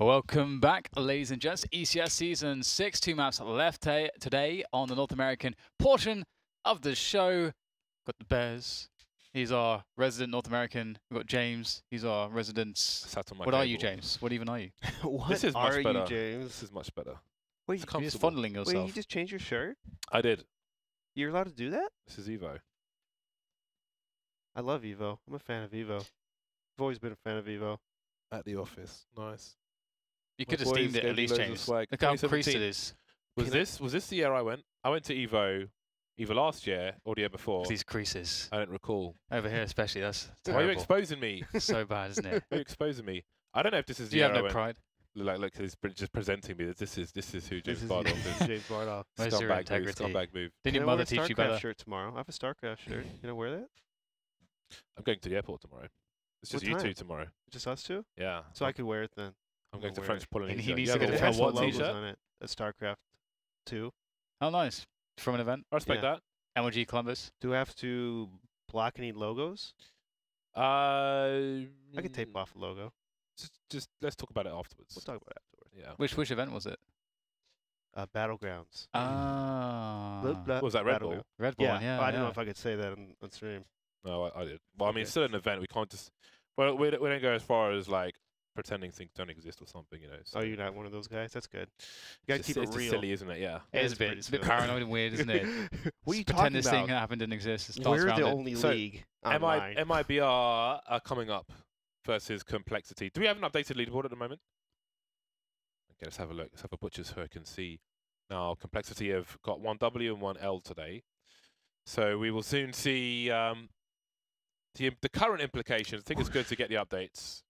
Welcome back, ladies and gents. ECS Season 6, two maps left today on the North American portion of the show. Got the Bears. He's our resident North American. We've got James. He's our resident... What are you, James? What even are you? What are you, James? This is much better. Wait, you're just fondling yourself. Wait, you just changed your shirt? I did. You're allowed to do that? This is Evo. I love Evo. I'm a fan of Evo. I've always been a fan of Evo. At the office. Nice. You could have steamed it at least, James. Look how creased it is. Was this the year I went? I went to Evo either last year or the year before. These creases. I don't recall. Over here especially, that's terrible. Why are you exposing me? So bad, isn't it? Why are you exposing me? I don't know if this is the year I went. You have no pride? Like he's just presenting me. This is who James Bardolph is. James Bardolph. Where's your integrity? Move. Didn't your mother teach you better? I have a Starcraft shirt tomorrow. I have a Starcraft shirt. You know, wear that? I'm going to the airport tomorrow. It's just you two tomorrow. Just us two? Yeah. So I could wear it then. I'm going to French Polynesia. He needs to go to what t-shirt? On it. A Starcraft 2. Oh, nice. From an event. I respect that. MLG Columbus. Do I have to block any logos? I could tape off a logo. Just let's talk about it afterwards. We'll talk about it afterwards. Yeah. Which event was it? Battlegrounds. Ah. Was that Red Bull? Red Bull. Yeah. Yeah, I don't know if I could say that on stream. No, I did. Well, I mean, it's still an event. We can't just. Well, we don't go as far as like pretending things don't exist or something, you know. So. Oh, you're not one of those guys? That's good. You gotta keep it real. It's silly, isn't it? Yeah. It's a bit paranoid and weird, isn't it? What are you talking about? Pretend this thing happened, didn't exist. We're the only league online. MIBR are coming up versus Complexity. Do we have an updated leaderboard at the moment? Okay, let's have a look. Let's have a butcher's hook and see. Now, Complexity have got 1W and 1L today. So we will soon see the current implications. I think it's good to get the updates.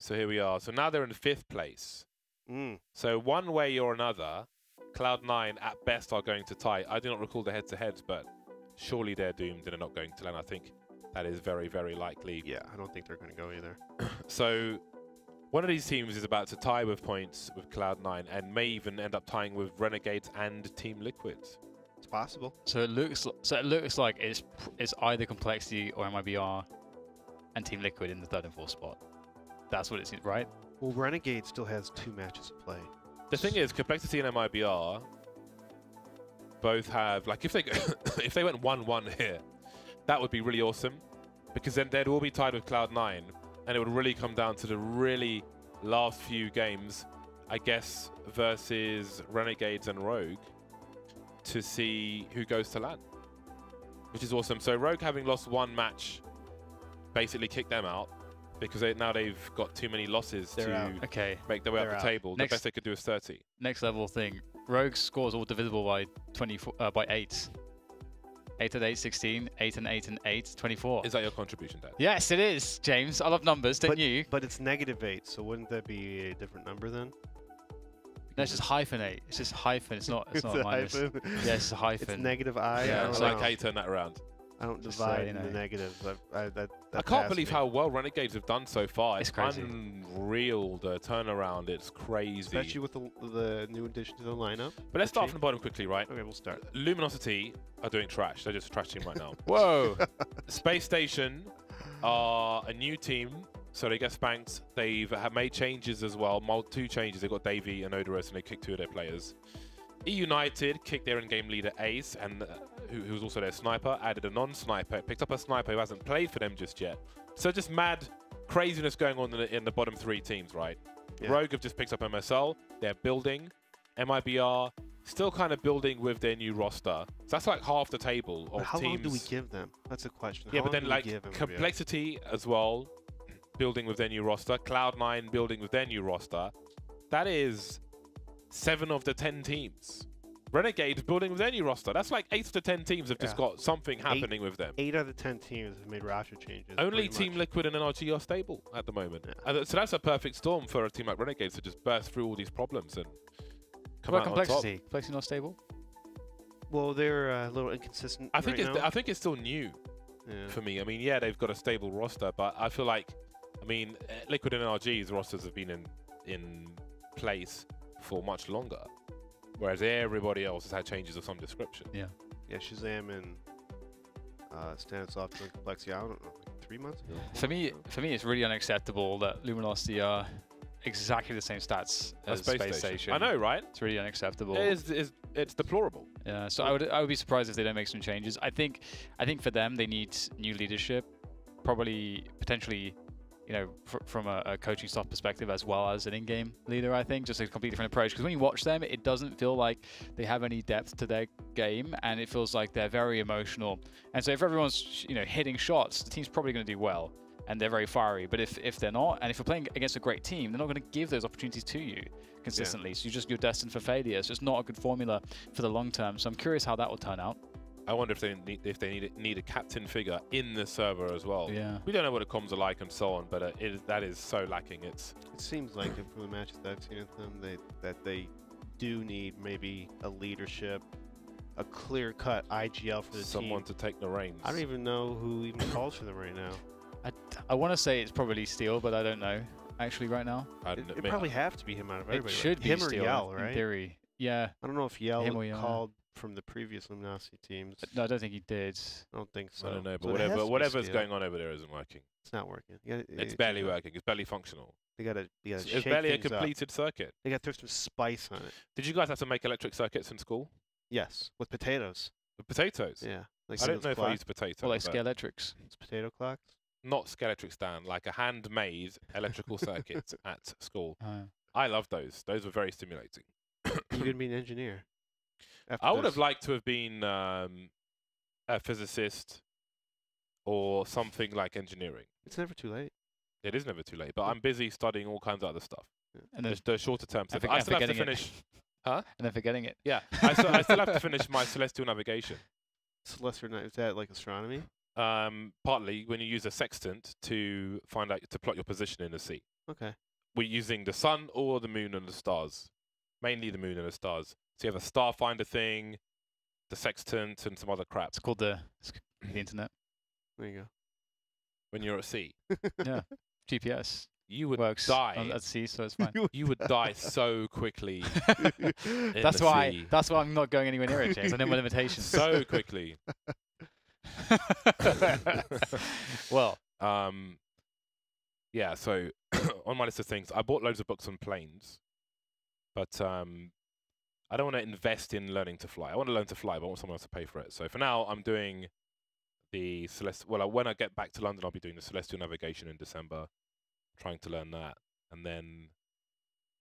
So here we are. So now they're in 5th place. Mm. So one way or another, Cloud9 at best are going to tie. I do not recall the head-to-heads, but surely they're doomed and they're not going to land. I think that is very, very likely. Yeah, I don't think they're going to go either. So one of these teams is about to tie with points with Cloud9 and may even end up tying with Renegades and Team Liquid. It's possible. So it looks like it's either Complexity or MIBR and Team Liquid in the 3rd and 4th spot. That's what it seems, right? Well, Renegade still has 2 matches to play. The thing is, Complexity and MIBR both have, like, if they go if they went 1-1 here, that would be really awesome, because then they'd all be tied with Cloud9, and it would really come down to the really last few games, I guess, versus Renegades and Rogue to see who goes to LAN, which is awesome. So Rogue, having lost 1 match, basically kicked them out, because now they've got too many losses to make their way up the table. The best they could do is 30. Next level thing. Rogue scores all divisible by 8. 8 and 8, 16. 8 and 8 and 8, 24. Is that your contribution, Dad? Yes, it is, James. I love numbers, don't you? But it's -8, so wouldn't that be a different number then? No, it's just -8. It's just hyphen. It's not a minus. Hyphen. Yeah, it's a hyphen. It's -I. Yeah, it's like, hey, turn that around. I don't divide the negatives. I can't believe how well Renegades have done so far. It's crazy. Unreal, the turnaround. It's crazy. Especially with the new addition to the lineup. But let's start from the bottom quickly, right? Okay, we'll start. Luminosity are doing trash. They're just trash team right now. Whoa! Space Station are a new team, so they get spanked. They've made changes as well. 2 changes. They've got Davey and Odorous, and they kicked 2 of their players. E-United kicked their in-game leader Ace, and who was also their sniper, added a non-sniper, picked up a sniper who hasn't played for them just yet. So just mad craziness going on in the bottom 3 teams, right? Yeah. Rogue have just picked up MSL, they're building. MIBR still kind of building with their new roster. So that's like half the table of teams. How long do we give them? That's a question. Yeah, but then like Complexity as well, building with their new roster. Cloud9 building with their new roster. That is 7 of the 10 teams. Renegades building with their new roster. That's like 8 of the 10 teams have just got something happening with them. 8 out of the 10 teams have made roster changes. Only Team Liquid and NRG are stable at the moment. Yeah. So that's a perfect storm for a team like Renegades to just burst through all these problems and come out Complexity? On top. Complexity not stable? Well, they're a little inconsistent I think it's still new for me. I mean, yeah, they've got a stable roster, but I feel like, I mean, Liquid and NRG's rosters have been in place for much longer, whereas everybody else has had changes of some description. Yeah. Yeah, ShahZaM and Stanislaw and Complexity, I don't know, like 3 months ago? For me, it's really unacceptable that Luminosity are exactly the same stats as Space Station. I know, right? It's really unacceptable. It's deplorable. Yeah, so I would be surprised if they don't make some changes. I think for them, they need new leadership, probably potentially, you know, from a coaching staff perspective as well as an in-game leader, I think, just a completely different approach. Because when you watch them, it doesn't feel like they have any depth to their game, and it feels like they're very emotional. And so if everyone's, you know, hitting shots, the team's probably going to do well, and they're very fiery. But if they're not, and if you're playing against a great team, they're not going to give those opportunities to you consistently. Yeah. So you're destined for failure. So it's not a good formula for the long term. So I'm curious how that will turn out. I wonder if they need a captain figure in the server as well. Yeah. We don't know what the comms are like and so on, but that is so lacking. It seems like from the matches I've seen of them, that they do need maybe a leadership, a clear-cut IGL for the team. Someone to take the reins. I don't even know who even calls for them right now. I want to say it's probably Steele, but I don't know actually right now. It probably have to be him out of everybody. It should be him or Yell, right? In theory. Yeah. I don't know if Yell called from the previous Luminosity teams. But no, I don't think he did. I don't think so. I don't know, but so whatever's going on over there isn't working. It's not working. It's barely working. It's barely functional. It's barely a completed circuit. They got to throw some spice on it. Did you guys have to make electric circuits in school? Yes, with potatoes. With potatoes? Yeah. Like I don't know if I used potatoes. Well, like Scalectrics. It's potato clocks? Not Scalectric stand, like a handmade electrical circuit at school. I love those. Those were very stimulating. You're going to be an engineer. I would have liked to have been a physicist or something like engineering. It's never too late. It is never too late, but I'm busy studying all kinds of other stuff. Yeah. And there's the shorter term stuff. I still have to finish. Huh? And then forgetting it. Yeah. I still have to finish my celestial navigation. Celestial navigation? Is that like astronomy? Partly when you use a sextant to find out to plot your position in the sea. Okay. We're using the sun or the moon and the stars. Mainly the moon and the stars. So you have a starfinder thing, the sextant, and some other crap. It's called the internet. There you go. When you're at sea. Yeah. GPS. You would die at sea, so it's fine. You would die so quickly. That's why I'm not going anywhere near it, James. I know my limitations. So quickly. Well, yeah, so on my list of things, I bought loads of books on planes, but I don't want to invest in learning to fly. I want to learn to fly, but I want someone else to pay for it. So for now, I'm doing the celestial. Well, when I get back to London, I'll be doing the celestial navigation in December, trying to learn that, and then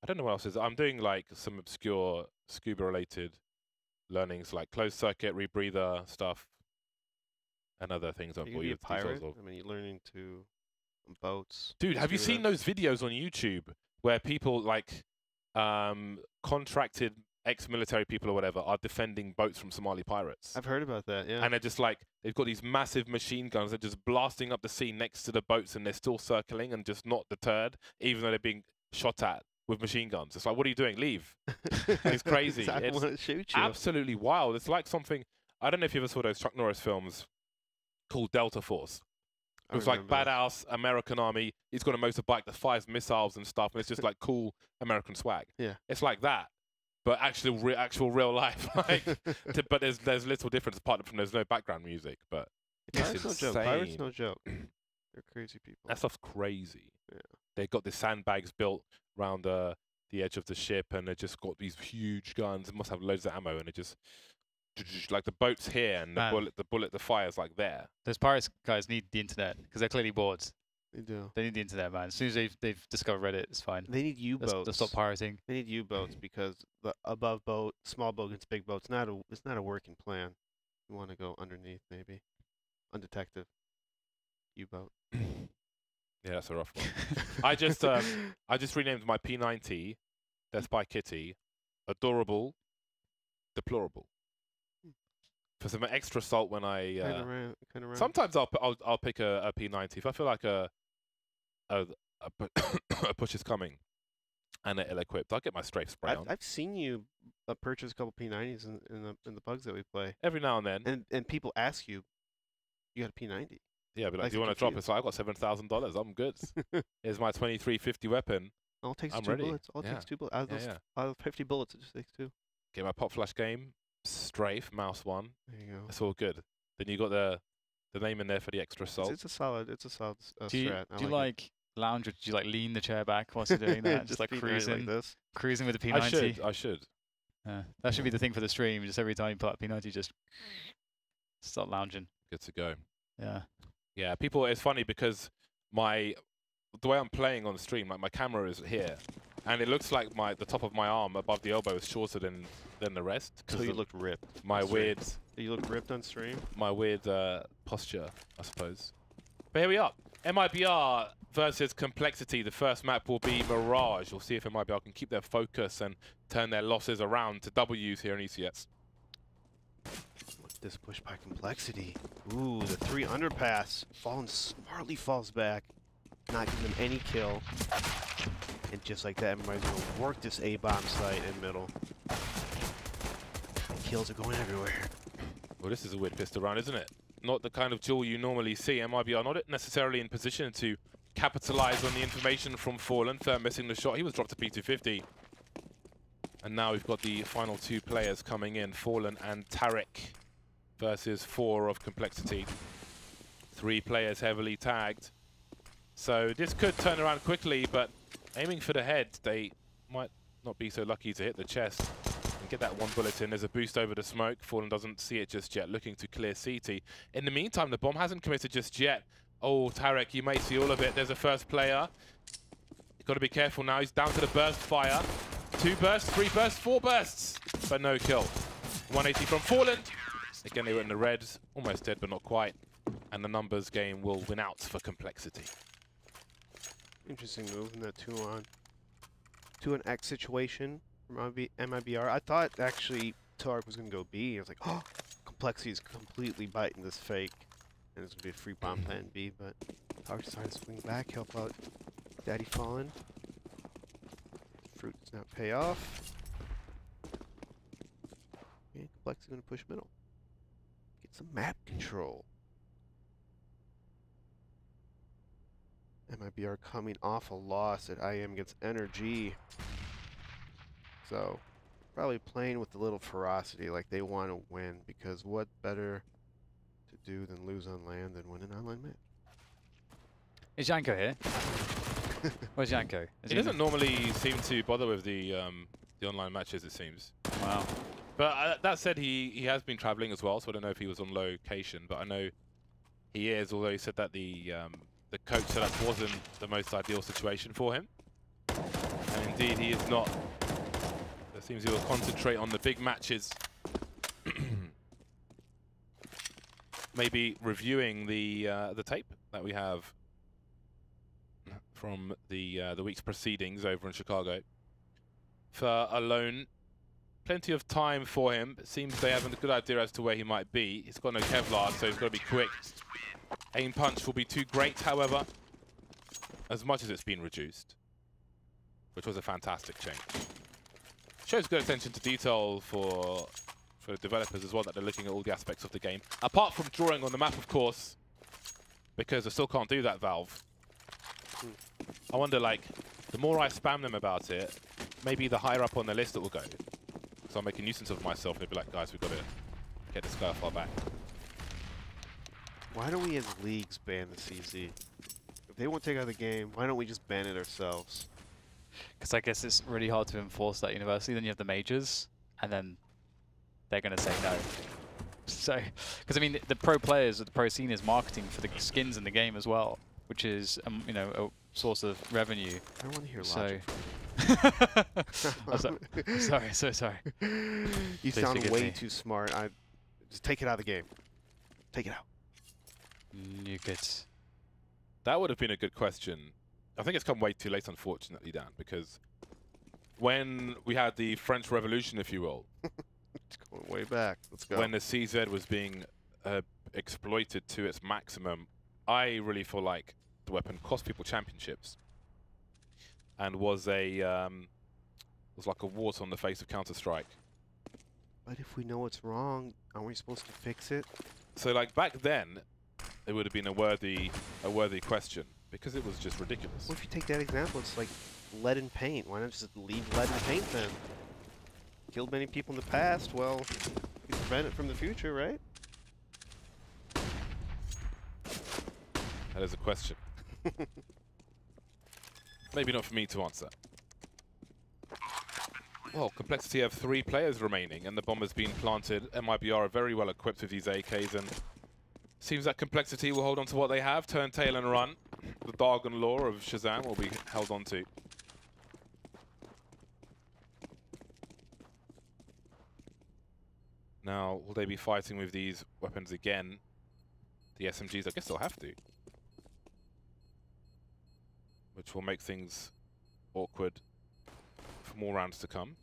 I don't know what else is. I'm doing like some obscure scuba-related learnings, like closed circuit, rebreather stuff. And other things. You're a pirate? I mean, you're learning to boats. Dude, have you seen those videos on YouTube where people, like, contracted ex-military people or whatever are defending boats from Somali pirates? I've heard about that, yeah. And they're just like, they've got these massive machine guns. They're just blasting up the sea next to the boats, and they're still circling and just not deterred, even though they're being shot at with machine guns. It's like, what are you doing? Leave. It's crazy. Exactly. It's shoot you. Absolutely wild. It's like something, I don't know if you ever saw those Chuck Norris films, called Delta Force. It was like badass American army. He's got a motorbike that fires missiles and stuff, and it's just like cool American swag. Yeah, it's like that, but actual real life. Like, but there's little difference apart from there's no background music. But it's insane. Pirates no joke. They're crazy people. That stuff's crazy. Yeah, they got the sandbags built around the edge of the ship, and they just got these huge guns. It must have loads of ammo, and it just. Like the boat's here and the fire's like there. Those pirates guys need the internet because they're clearly bored. They do. They need the internet, man. As soon as they've discovered Reddit, it's fine. They need U-boats. They'll stop pirating. They need U-boats because the above boat, small boat against big boat's it's not a working plan. You want to go underneath maybe, undetected. U-boat. Yeah, that's a rough one. I just renamed my P90, Death by Kitty, adorable, deplorable. For some extra salt when I kind of sometimes I'll pick a P90 if I feel like a push is coming and they're ill-equipped. I'll get my strafe spray on. I've seen you purchase a couple P90s in the bugs that we play every now and then. And people ask you got a P90? Yeah, but like, do you want to drop it? So I got $7,000. I'm good. Here's my 2350 weapon. All takes I'm two ready. Bullets. All yeah. takes two bullets. Out of 50 bullets, it just takes two. Get my pop flash game. Strafe mouse one. There you go. It's all good. Then you got the name in there for the extra salt. It's a solid strat. Do you like lounge, or did you like lean the chair back whilst you're doing that? Just like cruising, like this. Cruising with the P90. I should. That should be the thing for the stream. Just every time you put up P90, just start lounging. Good to go. Yeah. Yeah. People. It's funny because the way I'm playing on the stream, like my camera is here, and it looks like the top of my arm above the elbow is shorter than the rest. So you look ripped. My weird. You look ripped on stream. My weird posture, I suppose. But here we are. MIBR versus Complexity. The first map will be Mirage. We'll see if MIBR can keep their focus and turn their losses around to W's here in ECS. What's this push by Complexity? Ooh, the 3 underpass. Fallen smartly falls back, not giving them any kill. And just like that, everybody's gonna work this A-bomb site in middle. And kills are going everywhere. Well, this is a weird pistol round, isn't it? Not the kind of duel you normally see. MIBR not necessarily in position to capitalize on the information from Fallen. Third missing the shot. He was dropped to P250. And now we've got the final 2 players coming in. Fallen and Tarek versus 4 of Complexity. 3 players heavily tagged. So this could turn around quickly, but aiming for the head, they might not be so lucky to hit the chest. Get that 1 bullet in. There's a boost over the smoke. Fallen doesn't see it just yet, looking to clear CT. In the meantime, the bomb hasn't committed just yet. Oh, Tarek, you may see all of it. There's a first player. You've got to be careful now. He's down to the burst fire. 2 bursts, 3 bursts, 4 bursts, but no kill. 180 from Fallen. Again, they were in the red. Almost dead, but not quite. And the numbers game will win out for Complexity. Interesting move in that 2 on X situation. MIBR. I thought actually Tarek was going to go B. I was like, oh, Complexity is completely biting this fake. And it's going to be a free bomb plan B, but Tarek's trying to swing back, help out Daddy Fallen. Fruit does not pay off. And Complexity's going to push middle. Get some map control. MIBR coming off a loss at IM against Energy. So, probably playing with a little ferocity, like they want to win, because what better to do than lose on land than win an online match? Is Janko here? Where's Janko? He doesn't normally seem to bother with the online matches, it seems. Wow. But that said, he has been traveling as well, so I don't know if he was on location, but I know he is, although he said that the coach said that wasn't the most ideal situation for him. And indeed, he is not. It seems he will concentrate on the big matches. Maybe reviewing the tape that we have from the week's proceedings over in Chicago. Fer alone, plenty of time for him. It seems they haven't a good idea as to where he might be. He's got no Kevlar, so he's got to be quick. Aim punch will be too great, however, as much as it's been reduced, which was a fantastic change. Shows good attention to detail for the developers as well, that they're looking at all the aspects of the game. Apart from drawing on the map, of course, because they still can't do that, Valve. I wonder, like, the more I spam them about it, maybe the higher up on the list it will go. So I'm making nuisance of myself, and they'll be like, guys, we've got to get this guy far back. Why don't we as leagues ban the CZ? If they won't take out the game, why don't we just ban it ourselves? Because I guess it's really hard to enforce that university. Then you have the majors, and then they're going to say no. So, because I mean, the pro players, the pro scene is marketing for the skins in the game as well, which is you know, a source of revenue. I don't want to hear logic. I'm sorry, so sorry. You please sound way too smart. I just take it out of the game. Take it out. Nuke it. That would have been a good question. I think it's come way too late, unfortunately, Dan, because when we had the French Revolution, if you will, it's going way back. Let's go. When the CZ was being exploited to its maximum, I really feel like the weapon cost people championships and was a was like a wart on the face of Counter-Strike. But if we know it's wrong, aren't we supposed to fix it? So, like back then, it would have been a worthy question. Because it was just ridiculous. Well, if you take that example, it's like lead and paint. Why not just leave lead and paint then? Killed many people in the past, well, you prevent it from the future, right? That is a question. Maybe not for me to answer. Well, Complexity have 3 players remaining, and the bomb has been planted. MIBR are very well equipped with these AKs, and seems that Complexity will hold on to what they have, turn tail and run. The Dargon lore of ShahZaM will be held on to. Now, will they be fighting with these weapons again? The SMGs, I guess they'll have to. Which will make things awkward for more rounds to come.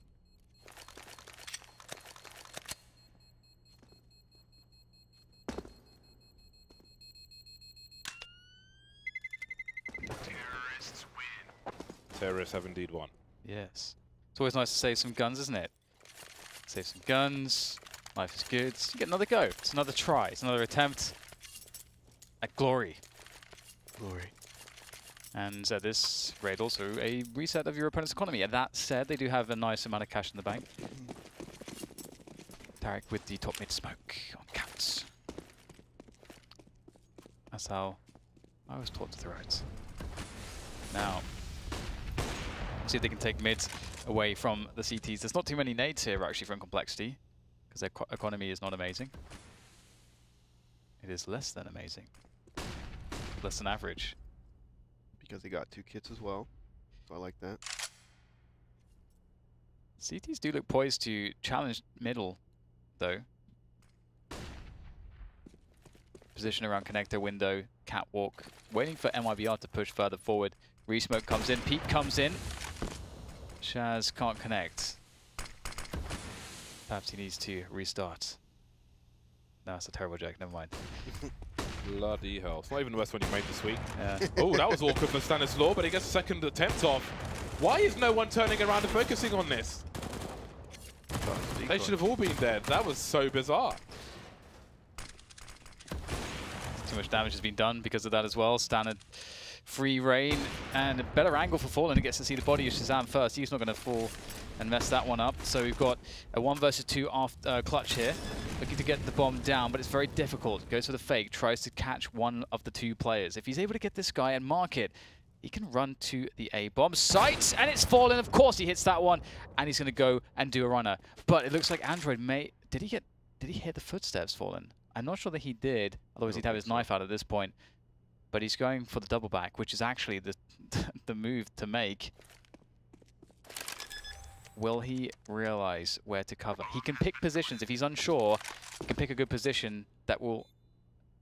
Terrorists win. Terrorists have indeed won. Yes. It's always nice to save some guns, isn't it? Save some guns. Life is good. You get another go. It's another try. It's another attempt at glory. Glory. And this raid also a reset of your opponent's economy. And that said, they do have a nice amount of cash in the bank. Tarek with the top mid smoke on cats. That's how I was taught to throw it. Now, see if they can take mids away from the CTs. There's not too many nades here actually from Complexity, because their economy is not amazing. It is less than amazing. Less than average. Because they got 2 kits as well, so I like that. CTs do look poised to challenge middle, though. Position around connector, window, catwalk. Waiting for MIBR to push further forward. Resmoke comes in, peek comes in. Shaz can't connect. Perhaps he needs to restart. No, that's a terrible joke, never mind. Bloody hell. It's not even the worst one you made this week. Yeah. Oh, that was awkward for Stanislaw, but he gets a second attempt off. Why is no one turning around and focusing on this? They should have all been dead. That was so bizarre. Too much damage has been done because of that as well. Standard free reign and a better angle for Fallen. He gets to see the body of ShahZaM first. He's not going to fall and mess that one up. So we've got a 1 versus 2 after, clutch here. Looking to get the bomb down, but it's very difficult. Goes for the fake, tries to catch one of the 2 players. If he's able to get this guy and mark it, he can run to the A-bomb site, and it's Fallen. Of course he hits that one, and he's going to go and do a runner. But it looks like Android may... Did he hear the footsteps, Fallen? I'm not sure that he did, otherwise he'd have his knife out at this point. But he's going for the double back, which is actually the, the move to make. Will he realize where to cover? He can pick positions. If he's unsure, he can pick a good position that will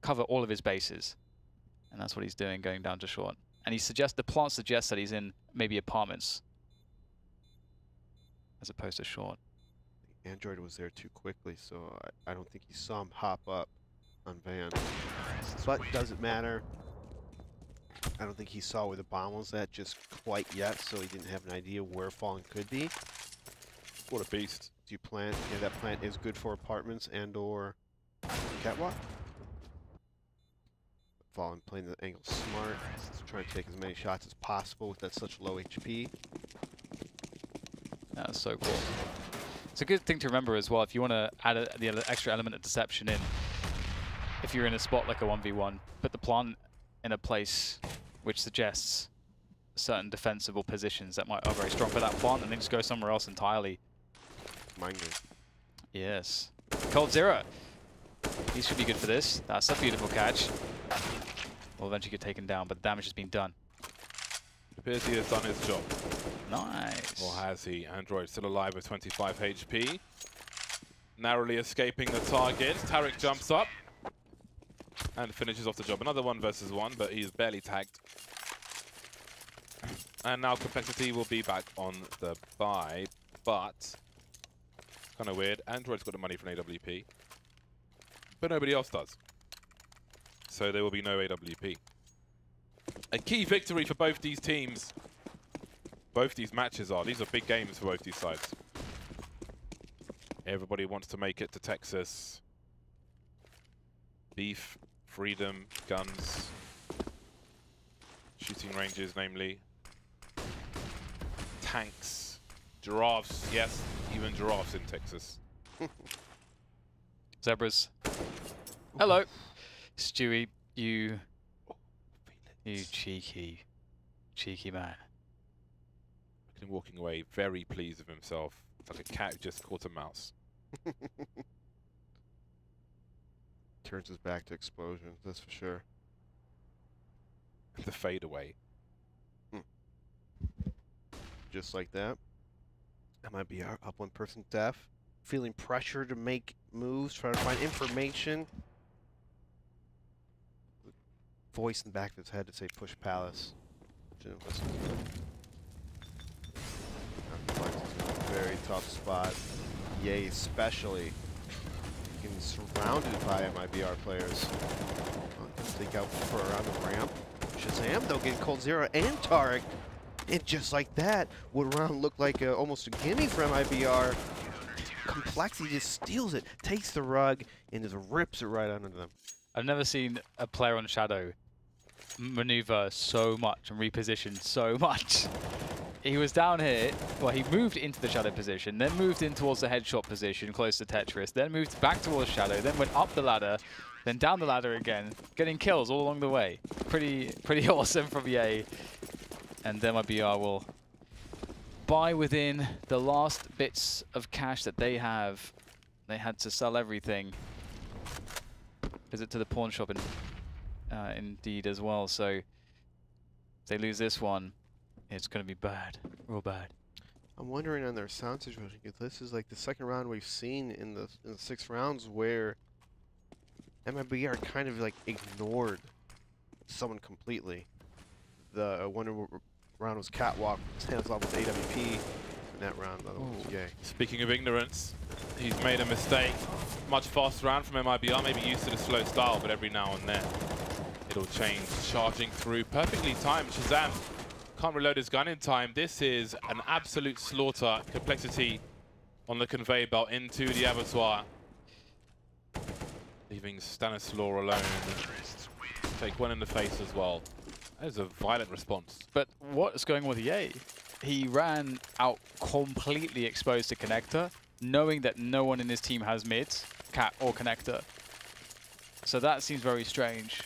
cover all of his bases. And that's what he's doing, going down to short. And he suggests, the plant suggests that he's in maybe apartments as opposed to short. Android was there too quickly, so I don't think he saw him hop up on Van. But doesn't matter. I don't think he saw where the bomb was at just quite yet, so he didn't have an idea where Fallen could be. What a beast. Do you plant? Yeah, that plant is good for apartments and or catwalk. Fallen playing the angle smart, trying to take as many shots as possible with that such low HP. That's so cool. It's a good thing to remember as well, if you want to add the extra element of deception in. If you're in a spot like a 1v1, put the plant in a place which suggests certain defensible positions that might are very strong for that plant, and then just go somewhere else entirely. Mind you. Yes. coldzera. He should be good for this. That's a beautiful catch. Will eventually get taken down, but the damage has been done. It appears he has done his job. Nice. Or has he? Android still alive with 25 HP. Narrowly escaping the target. Tarek jumps up and finishes off the job. Another 1 versus 1, but he's barely tagged. And now Complexity will be back on the buy, but it's kind of weird. Android's got the money from AWP, but nobody else does. So there will be no AWP. A key victory for both these teams. Both these matches are. These are big games for both these sides. Everybody wants to make it to Texas. Beef, freedom, guns, shooting ranges, namely tanks, giraffes. Yes, even giraffes in Texas. Zebras. Hello, Stewie. You cheeky man. Franklin walking away, very pleased with himself, like a cat who just caught a mouse. Turns his back to explosions, that's for sure. The fadeaway. Just like that. That might be our up one person deaf. Feeling pressure to make moves, trying to find information. Voice in the back of his head to say push palace. Shouldn't listen to him. Very tough spot. Ye especially. Getting surrounded by MIBR players. Take out for around the ramp. ShahZaM though getting coldzera and Tarek. And just like that, what round looked like almost a gimme for MIBR. Complexity just steals it, takes the rug, and just rips it right under them. I've never seen a player on Shadow maneuver so much and reposition so much. He was down here, well, he moved into the Shadow position, then moved in towards the headshot position, close to Tetris, then moved back towards Shadow, then went up the ladder, then down the ladder again, getting kills all along the way. Pretty awesome from Ye. And then MIBR will buy within the last bits of cash that they have. They had to sell everything. Visit to the pawn shop indeed as well. So if they lose this one, it's going to be bad, real bad. I'm wondering on their sound situation, if this is like the second round we've seen in the 6 rounds where MIBR kind of like ignored someone completely. The one round was catwalk. Stanislaw was AWP. And that round, the other one was Ye. Speaking of ignorance, he's made a mistake. Much faster round from MIBR. Maybe used to the slow style, but every now and then it'll change. Charging through, perfectly timed. ShahZaM can't reload his gun in time. This is an absolute slaughter. Complexity on the conveyor belt into the abattoir, leaving Stanislaw alone. Take one in the face as well. That is a violent response. But what's going on with Ye? He ran out completely exposed to connector, knowing that no one in his team has mids, cat or connector. So that seems very strange,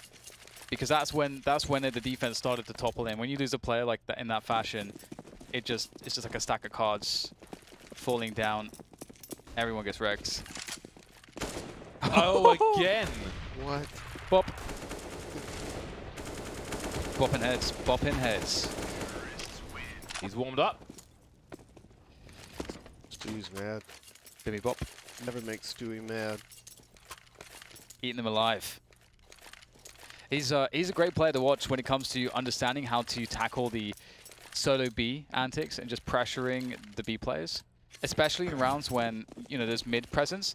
because that's when the defense started to topple in. When you lose a player like that in that fashion, it's just like a stack of cards falling down. Everyone gets wrecked. Oh, again! What? Bop. Bopping heads, bopping heads. He's warmed up. Stewie's mad. Bimmy bop. Never make Stewie mad. Eating them alive. He's a great player to watch when it comes to understanding how to tackle the solo B antics and just pressuring the B players, especially in rounds when there's mid presence.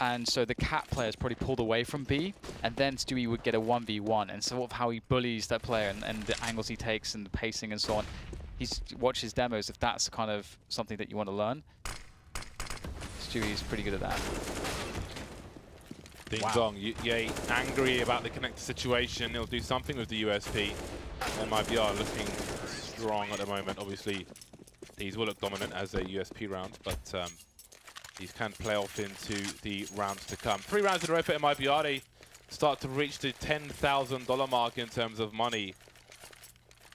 And so the cat player's probably pulled away from B, and then Stewie would get a 1v1, and sort of how he bullies that player and the angles he takes and the pacing and so on. He's watched his demos if that's kind of something that you want to learn. Stewie's pretty good at that. Ding dong, Ye angry about the connector situation. He'll do something with the USP. And MIBR looking strong at the moment. Obviously, these will look dominant as a USP round, but these can play off into the rounds to come. 3 rounds in a row for MIBR. They start to reach the $10,000 mark in terms of money.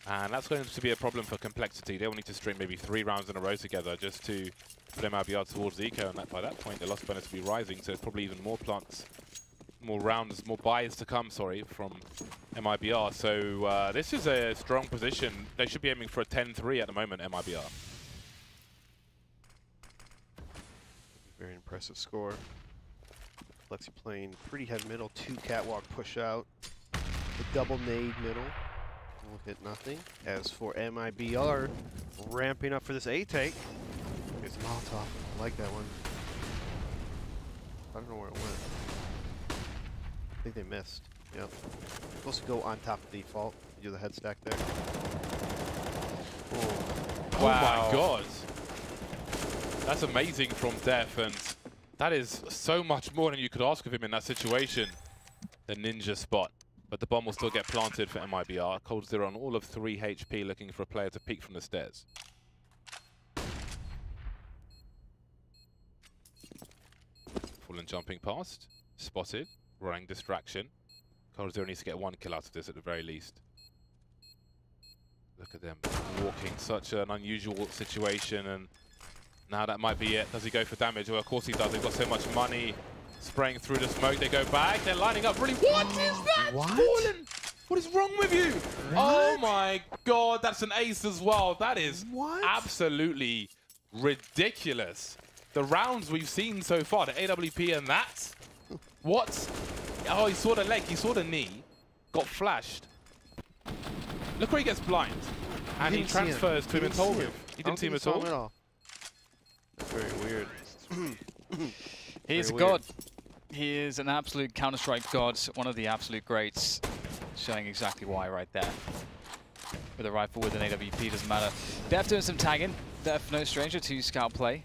And that's going to be a problem for Complexity. They will need to string maybe 3 rounds in a row together just to put MIBR towards the eco. And that, by that point, the loss bonus will be rising. So it's probably even more plants, more rounds, more buys to come, sorry, from MIBR. So this is a strong position. They should be aiming for a 10-3 at the moment, MIBR. Very impressive score. Lexi playing pretty head middle, 2 catwalk push out, the double nade middle. We'll hit nothing. As for MIBR, ramping up for this A take. There's Molotov. I like that one. I don't know where it went. I think they missed. Yep. Supposed to go on top of default. You do the head stack there. Oh, wow. Oh my God. That's amazing from Def, and that is so much more than you could ask of him in that situation. The ninja spot. But the bomb will still get planted for MIBR. coldzera on all of 3 HP, looking for a player to peek from the stairs. Fallen jumping past. Spotted. Running distraction. coldzera needs to get 1 kill out of this at the very least. The look at them walking. Such an unusual situation, and now that might be it. Does he go for damage? Well, of course he does. They've got so much money spraying through the smoke. They go back. They're lining up. Really? What is that? What? Fallen? What is wrong with you? What? Oh my God, that's an ace as well. That is absolutely ridiculous. The rounds we've seen so far, the AWP and that. What? Oh, he saw the leg, he saw the knee, got flashed. Look where he gets blind. And he transfers to him and told him. He didn't see him at all. Very weird. He's God. He is an absolute Counter-Strike god, one of the absolute greats. Showing exactly why right there. With a rifle, with an AWP, doesn't matter. Def doing some tagging. Def, no stranger to scout play.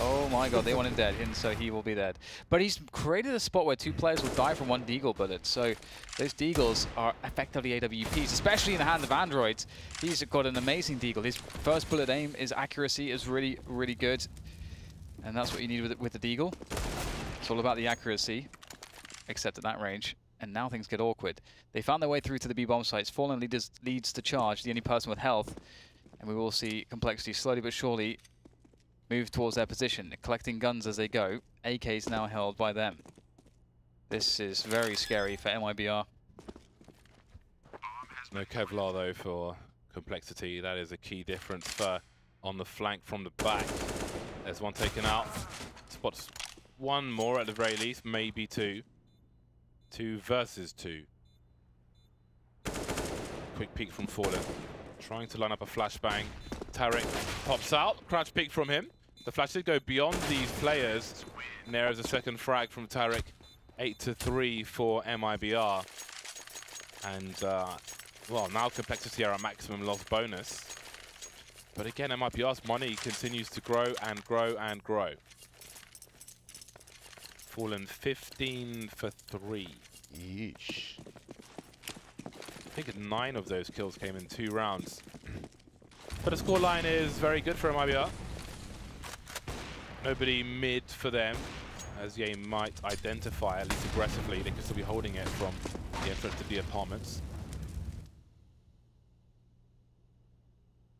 Oh my God, they want him dead, and so he will be dead. But he's created a spot where two players will die from one Deagle bullet, so those Deagles are effectively AWPs, especially in the hand of androids. He's got an amazing Deagle. His first bullet aim, his accuracy is really, really good, and that's what you need with the Deagle. It's all about the accuracy, except at that range. And now things get awkward. They found their way through to the B-bomb sites. Fallen leads the charge, the only person with health, and we will see Complexity slowly but surely move towards their position, collecting guns as they go. AK is now held by them. This is very scary for MIBR. No Kevlar though for Complexity. That is a key difference. Fer on the flank from the back. There's one taken out. Spots one more at the very least, maybe two. 2 versus 2. Quick peek from Fallen. Trying to line up a flashbang. Tarek pops out. Crouch peek from him. The flash did go beyond these players. And there is a second frag from Tarek. 8-3 for MIBR. And, well, now Complexity are a maximum loss bonus. But again, MIBR's money continues to grow and grow and grow. Fallen 15 for 3. Yeesh. I think 9 of those kills came in 2 rounds. But the scoreline is very good for MIBR. Nobody mid for them, as Ye might identify, at least aggressively. They could still be holding it from the entrance to the apartments.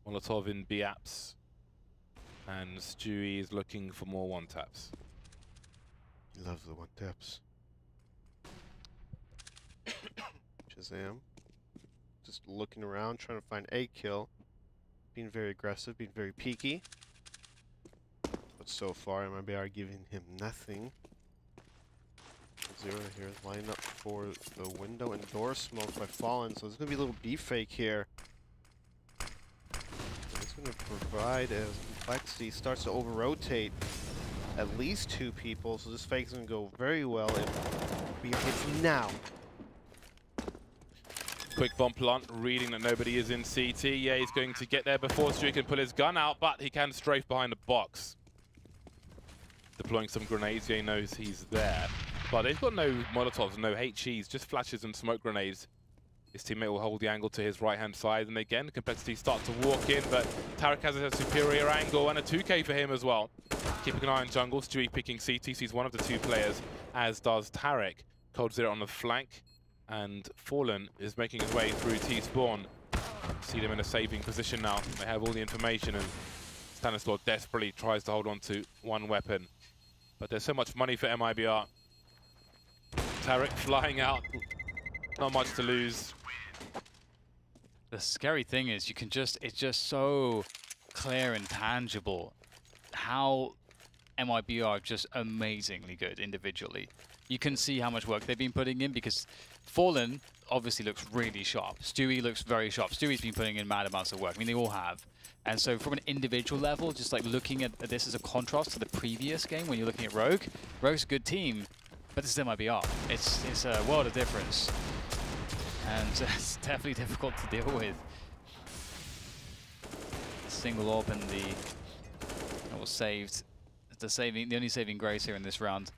Molotov in B-apps. And Stewie is looking for more one-taps. He loves the one-taps. ShahZaM. Just looking around, trying to find a kill. Being very aggressive, being very peaky. But so far, MIBR giving him nothing. Zero here is lining up for the window and door smoke by Fallen, so there's going to be a little B-fake here. And it's going to provide as Complexity starts to over-rotate at least 2 people, so this fake is going to go very well if MIBR hits now. Quick bomb plant, reading that nobody is in CT. Yeah, he's going to get there before Stewie can pull his gun out, but he can strafe behind the box. Deploying some grenades, Ye knows he's there. But they've got no Molotovs, no HEs, just flashes and smoke grenades. His teammate will hold the angle to his right-hand side, and again, Complexity start to walk in, but Tarek has a superior angle and a 2K for him as well. Keeping an eye on jungle, Stewie picking CT, sees one of the 2 players, as does Tarek. coldzera on the flank. And Fallen is making his way through T-spawn. See them in a saving position now. They have all the information, and Stanislaw desperately tries to hold on to one weapon. But there's so much money for MIBR. Tarek flying out. Not much to lose. The scary thing is you can just, it's just so clear and tangible how MIBR are just amazingly good individually. You can see how much work they've been putting in, because Fallen obviously looks really sharp. Stewie looks very sharp. Stewie's been putting in mad amounts of work. I mean, they all have. And so from an individual level, just like looking at this as a contrast to the previous game when you're looking at Rogue. Rogue's a good team, but this is MIBR. It's a world of difference. And it's definitely difficult to deal with. Single orb and the... That was saved. The only saving grace here in this round.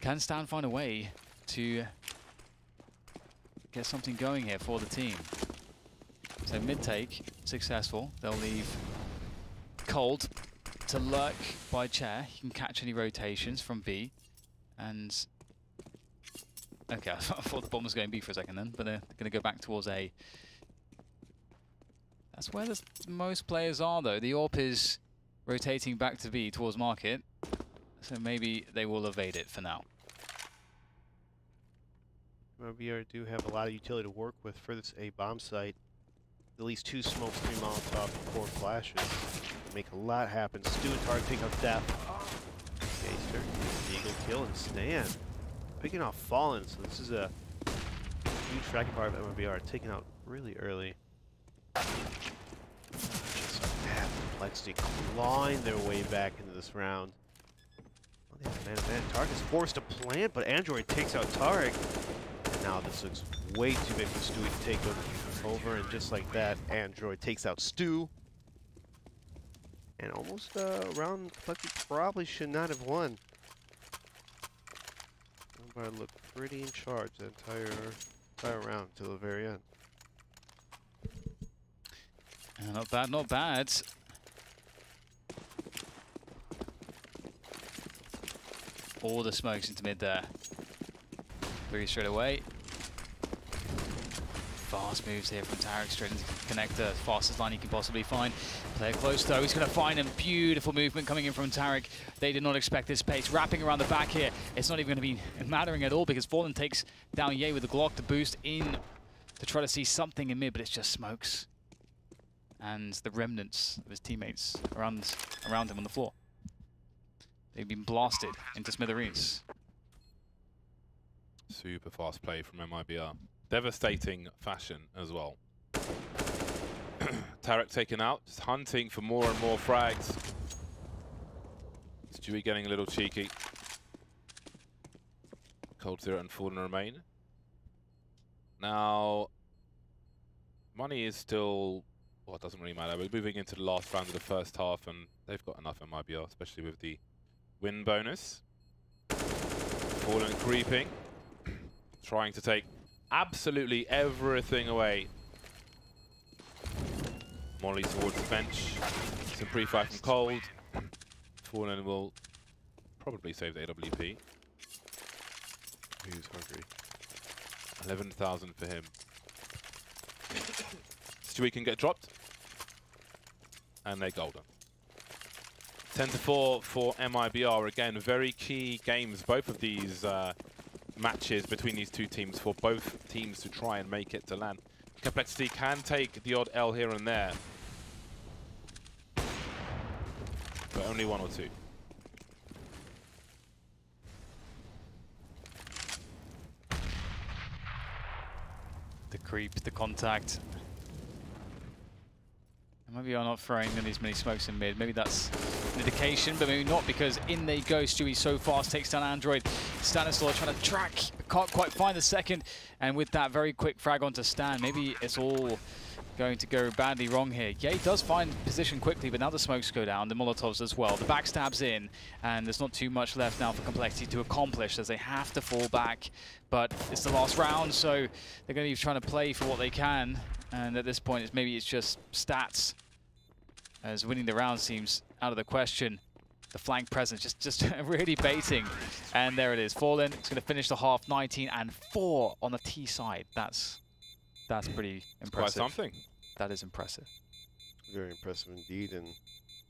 Can Stan find a way to get something going here for the team? So mid-take, successful. They'll leave Cold to lurk by chair. He can catch any rotations from B. And... Okay, I thought the bomb was going B for a second then, but they're going to go back towards A. That's where the most players are, though. The AWP is rotating back to B towards market, so maybe they will evade it for now. MIBR do have a lot of utility to work with for this A bomb site. At least 2 smokes, 3 Molotov, and 4 flashes. Make a lot happen. Stu and Tarek take out death. Gaster, Deagle kill, and Stan picking off Fallen. So this is a huge tracking part of MIBR, taking out really early. Just bad complexity, clawing their way back into this round. Well, they have a man-to-man. Tarek is forced to plant, but Android takes out Tarek. Now this looks way too big for Stewie to take over, and just like that, Android takes out Stu. And almost a round Complexity probably should not have won. Everybody looked pretty in charge the entire round till the very end. Not bad, not bad. All the smokes into mid there. 3 straight away. Fast moves here from Tarek, straight into the connector, fastest line he can possibly find. Player close though, he's going to find him. Beautiful movement coming in from Tarek. They did not expect this pace. Wrapping around the back here, it's not even going to be mattering at all because Fallen takes down Ye with a Glock to boost in to try to see something in mid, but it's just smokes. And the remnants of his teammates around him on the floor. They've been blasted into smithereens. Super fast play from MIBR. Devastating fashion as well. Tarek taken out, just hunting for more and more frags. Stewie getting a little cheeky. coldzera and Fallen remain. Now, money is still, well, it doesn't really matter. We're moving into the last round of the first half, and they've got enough MIBR, especially with the win bonus. Fallen creeping, trying to take absolutely everything away. Molly towards the bench. Some pre-fight from Cold. Fallen will probably save the AWP. Who's hungry? 11,000 for him. Stewie can get dropped. And they're golden. 10-4 for MIBR. Again, very key games. Both of these matches between these two teams for both teams to try and make it to LAN. Complexity can take the odd L here and there, but only 1 or 2. The creep, the contact. Maybe I'm not throwing these many smokes in mid. Maybe that's an indication, but maybe not, because in they go. Stewie so fast takes down Android. Stanislaw trying to track, but can't quite find the second. And with that very quick frag onto Stan, maybe it's all going to go badly wrong here. Yeah, he does find position quickly, but now the smokes go down, the Molotovs as well. The backstab's in, and there's not too much left now for Complexity to accomplish, as they have to fall back. But it's the last round, so they're going to be trying to play for what they can. And at this point, maybe it's just stats, as winning the round seems out of the question. The flank presence just really baiting. And there it is. Fallen, it's going to finish the half 19-4 on the T side. That's pretty impressive. Quite something. That is impressive. Very impressive indeed. And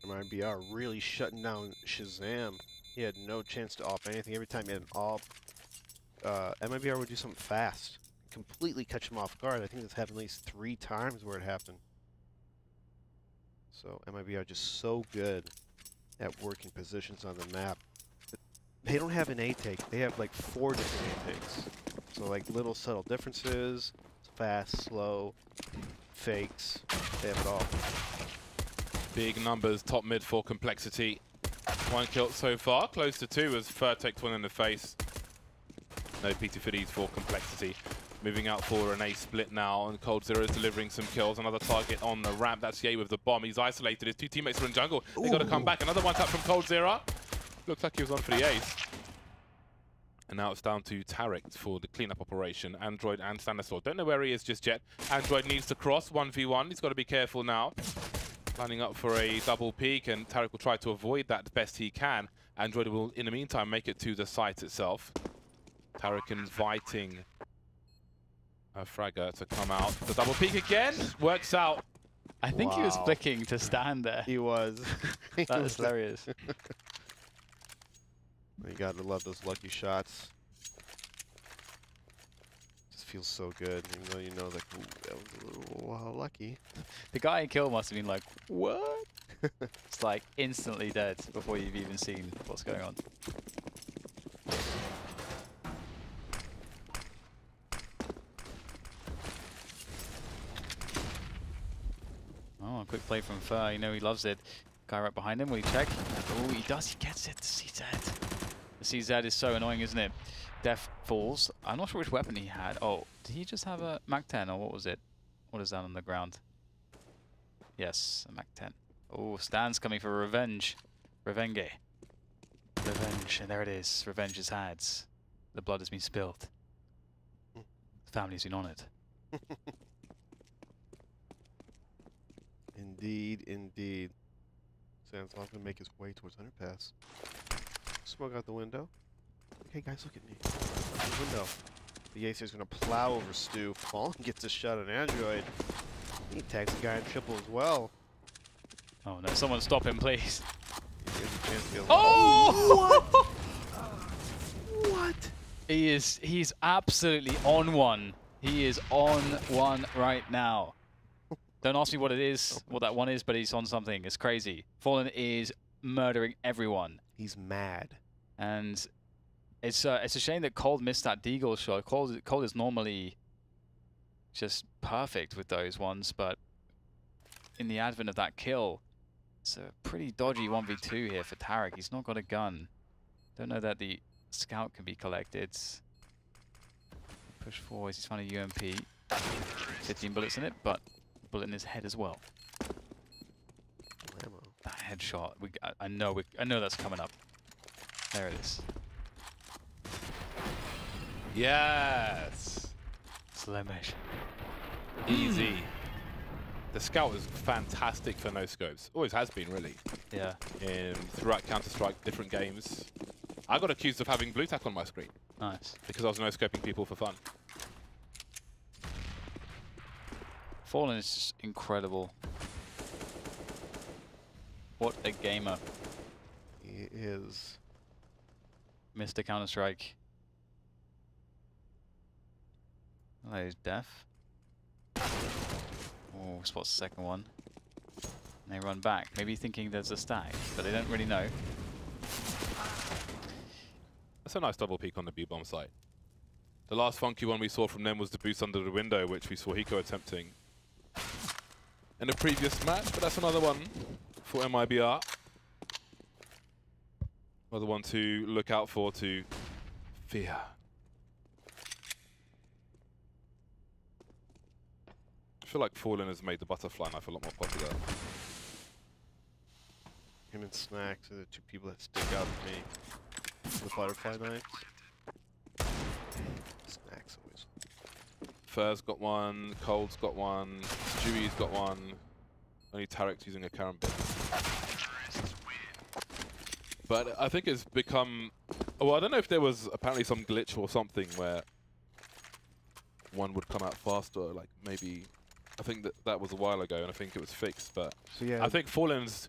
MIBR really shutting down ShahZaM. He had no chance to AWP anything. Every time he had an AWP, MIBR would do something fast. Completely catch him off guard. I think this happened at least 3 times where it happened. So MIBR just so good at working positions on the map. They don't have an A take. They have like 4 different A takes. So like little subtle differences, fast, slow, fakes, they have it all. Big numbers, top mid for Complexity. 1 kill so far, close to 2 as Fer takes 1 in the face. No PT50s for Complexity. Moving out for an Ace split now, and coldzera is delivering some kills. Another target on the ramp. That's Ye with the bomb. He's isolated. His 2 teammates are in jungle. They've got to come back. Another 1-tap from coldzera. Looks like he was on for the Ace. And now it's down to Tarek for the cleanup operation. Android and Stanislaw. Don't know where he is just yet. Android needs to cross 1v1. He's got to be careful now. Lining up for a double peek, and Tarek will try to avoid that the best he can. Android will, in the meantime, make it to the site itself. Tarek inviting Fragger to come out. The double peek again works out. I think he was clicking to stand there. He was. That was hilarious. You gotta love those lucky shots. Just feels so good, even though you know, like, ooh, that was a little lucky. The guy in kill must have been like, what? It's like instantly dead before you've even seen what's going on. Oh, a quick play from Fer. You know he loves it. Guy right behind him. Will he check? Oh, he does. He gets it. The CZ. The CZ is so annoying, isn't it? Def falls. I'm not sure which weapon he had. Oh, did he just have a MAC-10 or what was it? What is that on the ground? Yes, a MAC-10. Oh, Stan's coming for revenge. Revenge. Revenge. And there it is. Revenge is had. The blood has been spilled. The family's been honored. Indeed, indeed. Stanislaw's gonna make his way towards underpass. Smoke out the window. Okay, guys, look at me. Out the window. The Ace is gonna plow over Stu. Fallen gets a shot on Android. He tags the guy in triple as well. Oh no! Someone stop him, please. Oh! What? What? He is. He's absolutely on one. He is on one right now. Don't ask me what it is, what that one is, but he's on something. It's crazy. Fallen is murdering everyone. He's mad. And it's a shame that Cold missed that Deagle shot. Cold is normally just perfect with those ones, but in the advent of that kill, it's a pretty dodgy 1v2 here for Tarek. He's not got a gun. Don't know that the scout can be collected. Push forwards. He's found a UMP. 15 bullets in it, but... bullet in his head as well. Ammo. That headshot. I know that's coming up. There it is. Yes. Slimish. Easy. The scout is fantastic for no scopes. Always has been, really. Yeah. Throughout Counter-Strike, different games. I got accused of having blue tack on my screen. Nice. Because I was no scoping people for fun. Fallen is just incredible. What a gamer. He is. Mr. Counter-Strike. Hello, he's deaf. Oh, spots the second one. And they run back, maybe thinking there's a stack, but they don't really know. That's a nice double peek on the B-bomb site. The last funky one we saw from them was the boost under the window, which we saw Hiko attempting in a previous match, but that's another one for MIBR. Another one to look out for, to fear. I feel like Fallen has made the butterfly knife a lot more popular. Him and Snacks are the two people that stick out to me with the butterfly knives. Snacks always. Fer's got one, Cold's got one, Stewie's got one. Only Tarek's using a carambit. But I think it's become... well, I don't know if there was apparently some glitch or something where one would come out faster, like maybe... I think that was a while ago, and I think it was fixed, but... so yeah, I think Fallen's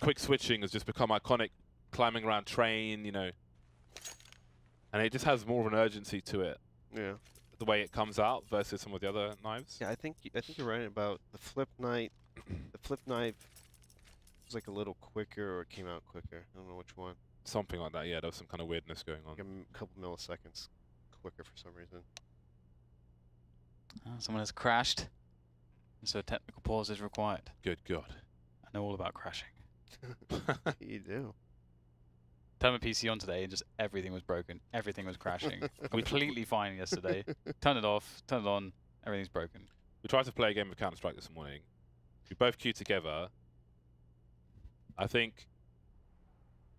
quick switching has just become iconic, climbing around train, you know. And it just has more of an urgency to it. Yeah. The way it comes out versus some of the other knives. Yeah, I think you're right about the flip knife. The flip knife was like a little quicker, or it came out quicker. I don't know which one. Something like that. Yeah, there was some kind of weirdness going on. Like a couple milliseconds quicker for some reason. Oh, someone has crashed, so a technical pause is required. Good God. I know all about crashing. You do. Turned my PC on today and just everything was broken. Everything was crashing. Completely fine yesterday. Turn it off, turn it on, everything's broken. We tried to play a game of Counter-Strike this morning. We both queued together. I think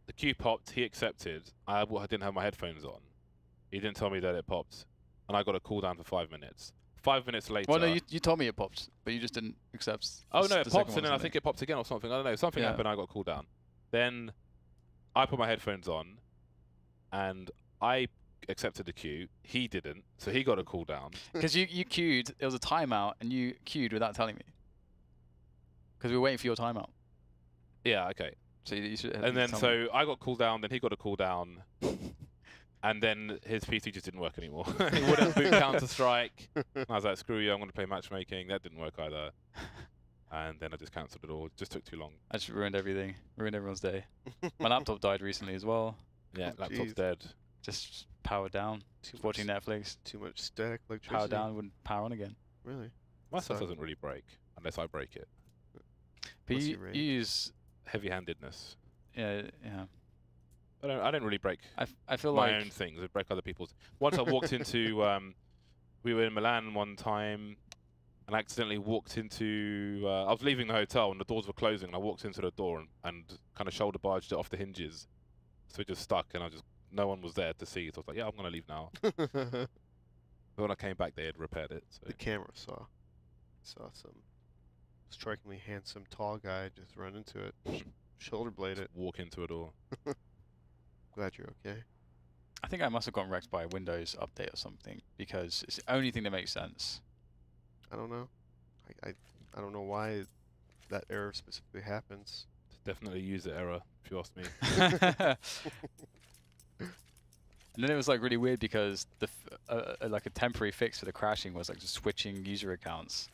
the queue popped, he accepted. I didn't have my headphones on. He didn't tell me that it popped. And I got a cooldown for 5 minutes. 5 minutes later... well, no, you told me it popped, but you just didn't accept. Oh, no, it popped, and then I think it popped again or something. I don't know. Something happened, I got a cooldown. Then... I put my headphones on, and I accepted the queue. He didn't, so he got a cooldown. Because you queued, it was a timeout, and you queued without telling me. Because we were waiting for your timeout. Yeah, okay. So you should have, and then so I got called down, then he got a call down, and then his PC just didn't work anymore. He wouldn't boot Counter-Strike. I was like, screw you, I'm going to play matchmaking. That didn't work either. And then I just cancelled it all. It just took too long. I just ruined everything. Ruined everyone's day. My laptop died recently as well. Yeah, oh, laptop's dead. Just powered down. Just watching Netflix. Too much static electricity. Power down, wouldn't power on again. Really? My stuff doesn't really break unless I break it. But you use heavy-handedness. Yeah, yeah. I don't really break. I feel my own things. I break other people's. Once I walked into, we were in Milan one time, and I accidentally walked into. I was leaving the hotel and the doors were closing, and I walked into the door and kind of shoulder barged it off the hinges, so it just stuck, and I just no one was there to see. So I was like, yeah, I'm gonna leave now. But when I came back, they had repaired it. So. The camera saw some strikingly handsome tall guy just run into it, shoulder blade it, walk into it all. Glad you're okay. I think I must have gotten wrecked by a Windows update or something because it's the only thing that makes sense. I don't know. I don't know why that error specifically happens. Definitely user error, if you ask me. And then it was like really weird because the like a temporary fix for the crashing was like just switching user accounts,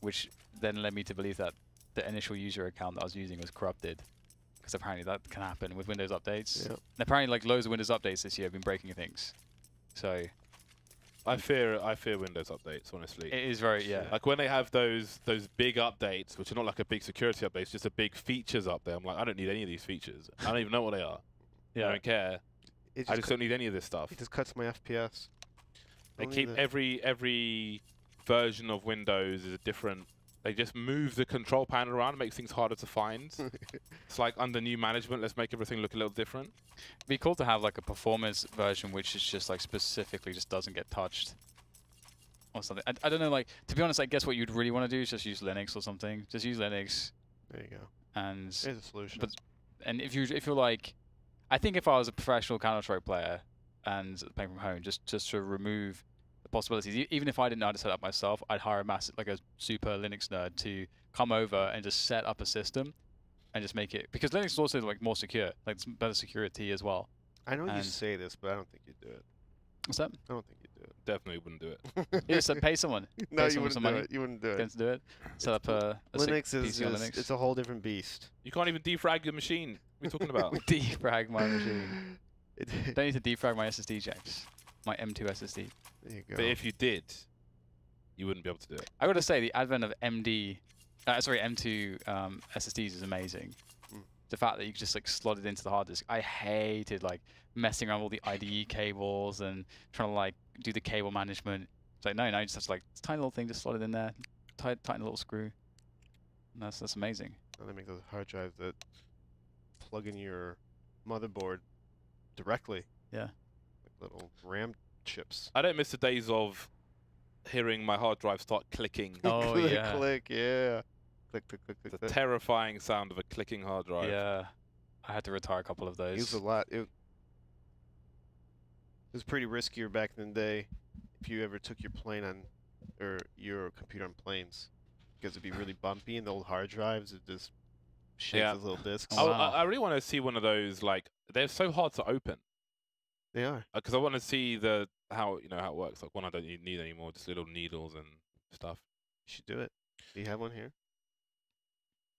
which then led me to believe that the initial user account that I was using was corrupted. Because apparently that can happen with Windows updates. Yep. And apparently, like loads of Windows updates this year have been breaking things. So, I fear Windows updates. Honestly, it is very Like when they have those big updates, which are not like a big security update, it's just a big features update. I'm like, I don't need any of these features. I don't even know what they are. Yeah, I don't care. I just don't need any of this stuff. It just cuts my FPS. They keep every version of Windows is a different. They just move the control panel around and makes things harder to find. It's like under new management, let's make everything look a little different. It'd be cool to have like a performance version which is just like specifically just doesn't get touched or something. I don't know, like to be honest, I guess what you'd really want to do is just use Linux or something. Just use Linux. There you go. And there's a solution. But, and if you're like, I think if I was a professional Counter-Strike player and playing from home, just to remove possibilities. Even if I didn't know how to set up myself, I'd hire a super Linux nerd to come over and just set up a system and just make it, because Linux is also like more secure, like it's better security as well. I know you say this, but I don't think you'd do it. What's that? I don't think you'd do it. Definitely wouldn't do it. You just pay someone. No, you wouldn't do it. You wouldn't do it. Set up a Linux is Linux. It's a whole different beast. You can't even defrag your machine. What are you talking about? Defrag my machine. Don't need to defrag my SSD jacks. My M2 SSD. There you go. But if you did, you wouldn't be able to do it. I gotta say, the advent of M2 SSDs is amazing. Mm. The fact that you could just like slot it into the hard disk. I hated like messing around with all the IDE cables and trying to like do the cable management. It's like no, you just have to like tiny little thing, just slot it in there, tighten a little screw. And that's amazing. And they make those hard drives that plug in your motherboard directly. Yeah. Little RAM chips. I don't miss the days of hearing my hard drive start clicking. Oh, click, click, click. The terrifying sound of a clicking hard drive. Yeah, I had to retire a couple of those. It was a lot. It was pretty riskier back in the day. If you ever took your plane on, or your computer on planes, because it'd be really bumpy, and the old hard drives would just shake those little discs. Wow. I really want to see one of those. Like they're so hard to open. They are. Because I want to see how it works. Like one I don't need anymore, just little needles and stuff. You should do it. Do you have one here?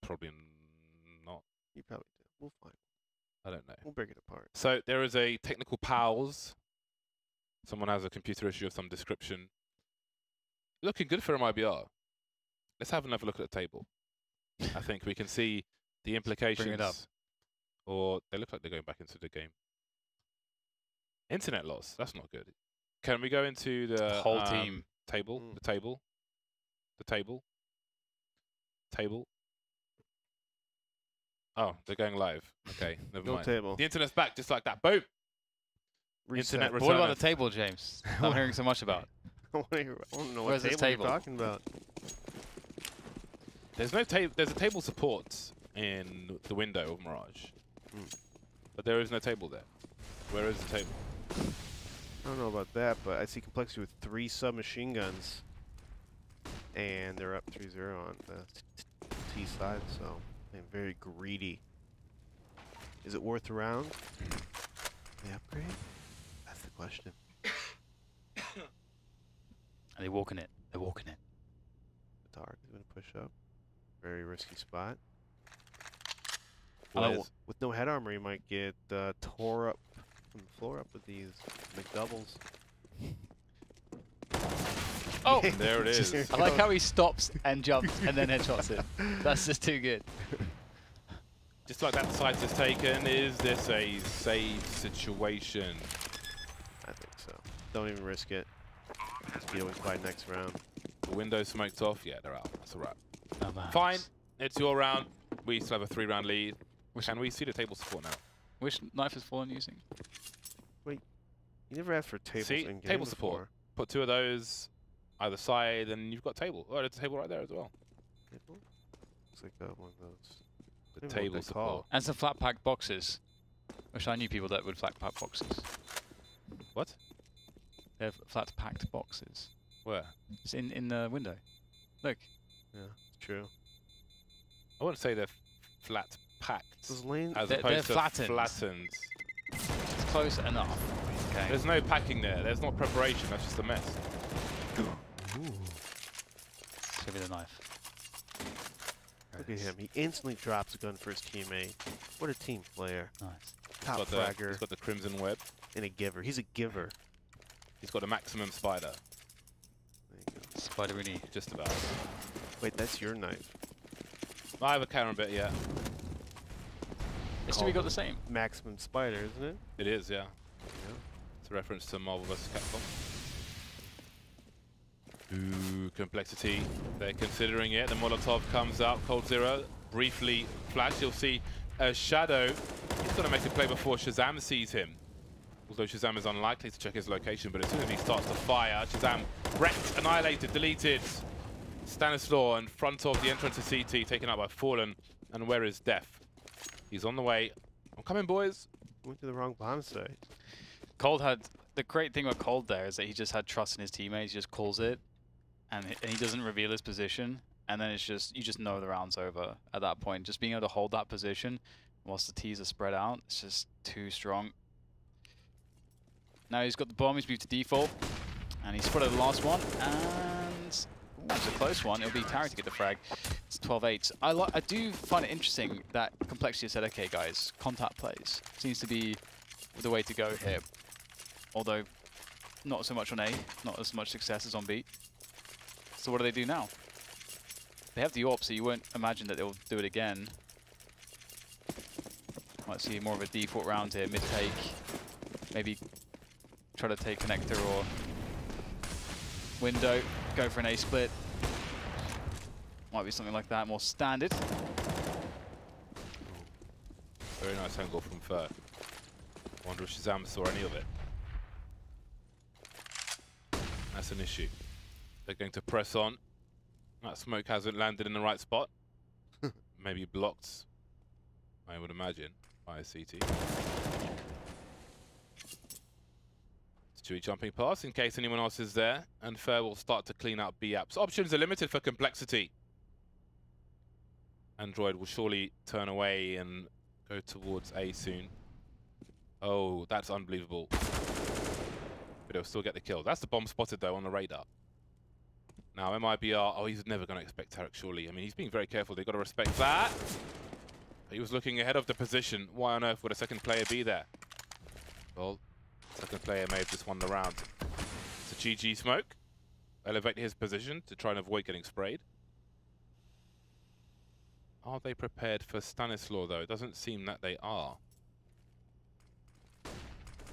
Probably not. You probably do. We'll find it. I don't know. We'll break it apart. So there is a technical pause. Someone has a computer issue of some description. Looking good for an MIBR. Let's have another look at the table. I think we can see the implications. Bring it up. Or they look like they're going back into the game. Internet loss. That's not good. Can we go into the whole team table? Mm. The table. Oh, they're going live. Okay, never mind. Table. The internet's back, just like that. Boom. Reset. Internet. What about the table, James? I'm hearing so much about. I don't know what table you're talking about. There's no table. There's a table support in the window of Mirage, but there is no table there. Where is the table? I don't know about that, but I see Complexity with 3 submachine guns and they're up 3-0 on the T side, so they're very greedy. Is it worth a round? The upgrade? That's the question. And they're walking it. They're walking it. The Tarek is going to push up. Very risky spot. With no head armor, you might get tore up from the floor up with these McDoubles. Oh! There it is. I like how he stops and jumps and then headshots it. That's just too good. Just like that site is taken, is this a safe situation? I think so. Don't even risk it. Just deal with by next round. The window smokes off. Yeah, they're out. That's a wrap. Oh, nice. Fine. It's your round. We still have a 3-round lead. And we see the table support now. Which knife is Fallen using? Wait, you never asked for tables in game table support. Before. Put 2 of those either side, and you've got table. Oh, there's a table right there as well. Table? Looks like that one of those. The table support. And some flat pack boxes. Wish I knew people that would flat pack boxes. What? They have flat packed boxes. Where? It's in the window. Look. Yeah, true. I wouldn't say they're flat packed. As opposed to flattened. It's close enough. Okay. There's no packing there. There's not preparation. That's just a mess. Ooh. Give me the knife. Look at him. He instantly drops a gun for his teammate. What a team player. Nice. Top fragger. He's got the Crimson Web. And a giver. He's a giver. He's got a maximum spider. There you go. Spider-y. Just about. Wait, that's your knife. I have a counter bit, yeah. It's we got the same. Maximum spider, isn't it? It is, yeah. Yeah. It's a reference to Marvel vs. Capcom. Ooh, complexity. They're considering it. The Molotov comes out. coldzera briefly flash. You'll see a shadow. He's got to make a play before ShahZaM sees him. Although ShahZaM is unlikely to check his location, but as soon as he starts to fire, ShahZaM wrecked, annihilated, deleted. Stanislaw in front of the entrance to CT, taken out by Fallen. And where is Def? He's on the way. I'm coming, boys. Went to the wrong bomb site. Cold had the great thing about Cold there is that he just had trust in his teammates. He just calls it, and he doesn't reveal his position. And then it's just you just know the round's over at that point. Just being able to hold that position whilst the T's are spread out, it's just too strong. Now he's got the bomb. He's moved to default, and he's spotted the last one. And that's a close one. It'll be Tarek to get the frag. It's 12-8. I do find it interesting that Complexity said, okay, guys, contact plays seems to be the way to go here. Although not so much on A, not as much success as on B. So what do they do now? They have the AWP, so you won't imagine that they'll do it again. Might see more of a default round here, mid-take. Maybe try to take connector or window. Go for an A split. Might be something like that, more standard. Very nice angle from fer. Wonder if ShahZaM saw any of it. That's an issue. They're going to press on. That smoke hasn't landed in the right spot. Maybe blocked, I would imagine, by a CT. Jumping pass in case anyone else is there, and fer will start to clean up B apps. Options are limited for complexity. Android will surely turn away and go towards A soon. Oh, that's unbelievable. But he'll still get the kill. That's the bomb spotted though on the radar. Now MIBR, oh, he's never going to expect Tarek surely. I mean, he's being very careful. They've got to respect that. He was looking ahead of the position. Why on earth would a second player be there? Well. Second player may have just won the round. It's a GG smoke. Elevate his position to try and avoid getting sprayed. Are they prepared for Stanislaw, though? It doesn't seem that they are.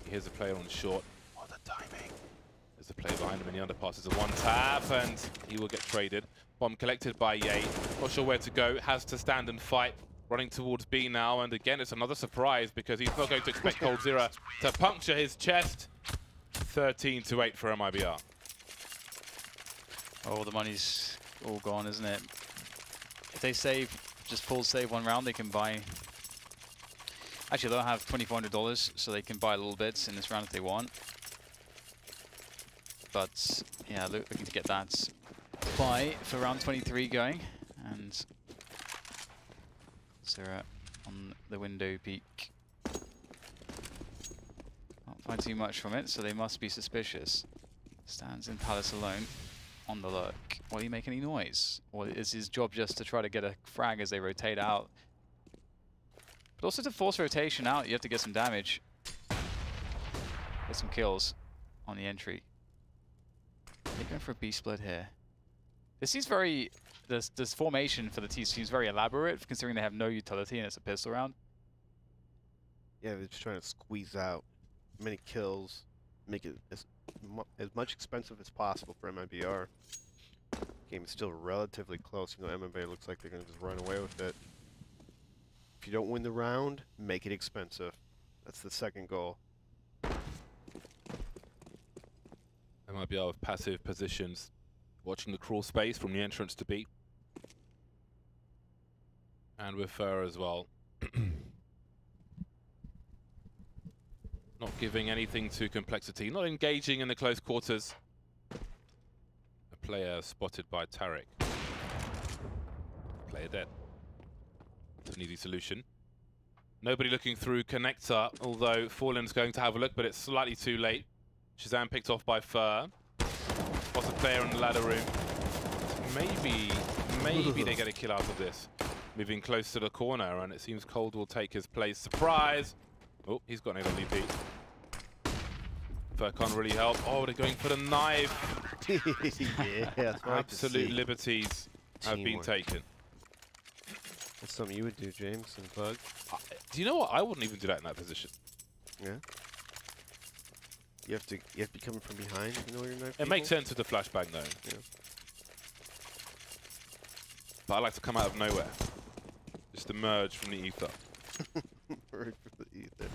Here's a player on short. What a timing. There's a player behind him in the underpass. It's a one-tap, and he will get traded. Bomb collected by Ye. Not sure where to go. Has to stand and fight. Running towards B now, and again, it's another surprise because he's not going to expect coldzera to puncture his chest. 13-8 for MIBR. Oh, the money's all gone, isn't it? If they save, just full save one round, they can buy... Actually, they'll have $2,400, so they can buy a little bit in this round if they want. But, yeah, looking to get that buy for round 23 going, and Sarah on the window peak. Can't find too much from it, so they must be suspicious. Stands in Palace alone, on the look. Will he make any noise? Or is his job just to try to get a frag as they rotate out? But also to force rotation out, you have to get some damage. Get some kills on the entry. They're going for a B split here. This seems very... This formation for the T seems very elaborate, considering they have no utility and it's a pistol round. Yeah, they're just trying to squeeze out many kills, make it as much expensive as possible for MIBR. Game is still relatively close. You know, MIBR looks like they're going to just run away with it. If you don't win the round, make it expensive. That's the second goal. MIBR with passive positions, watching the crawl space from the entrance to B. And with fer as well. Not giving anything to Complexity, not engaging in the close quarters. A player spotted by Tarek. Player dead. It's an easy solution. Nobody looking through connector, although Fallen's going to have a look, but it's slightly too late. ShahZaM picked off by fer. What's a player in the ladder room? Maybe they get a kill out of this. Moving close to the corner, and it seems Cold will take his place. Surprise! Oh, he's got an AWP. fer can't really help. Oh, they're going for the knife. Yeah, absolute liberties have been taken. That's something you would do, James, and Plug. Do you know what? I wouldn't even do that in that position. Yeah. You have to come from behind. You know where your knife it people? Makes sense with the flashbang though. Yeah. But I like to come out of nowhere, just emerge from the ether. Emerge from the ether.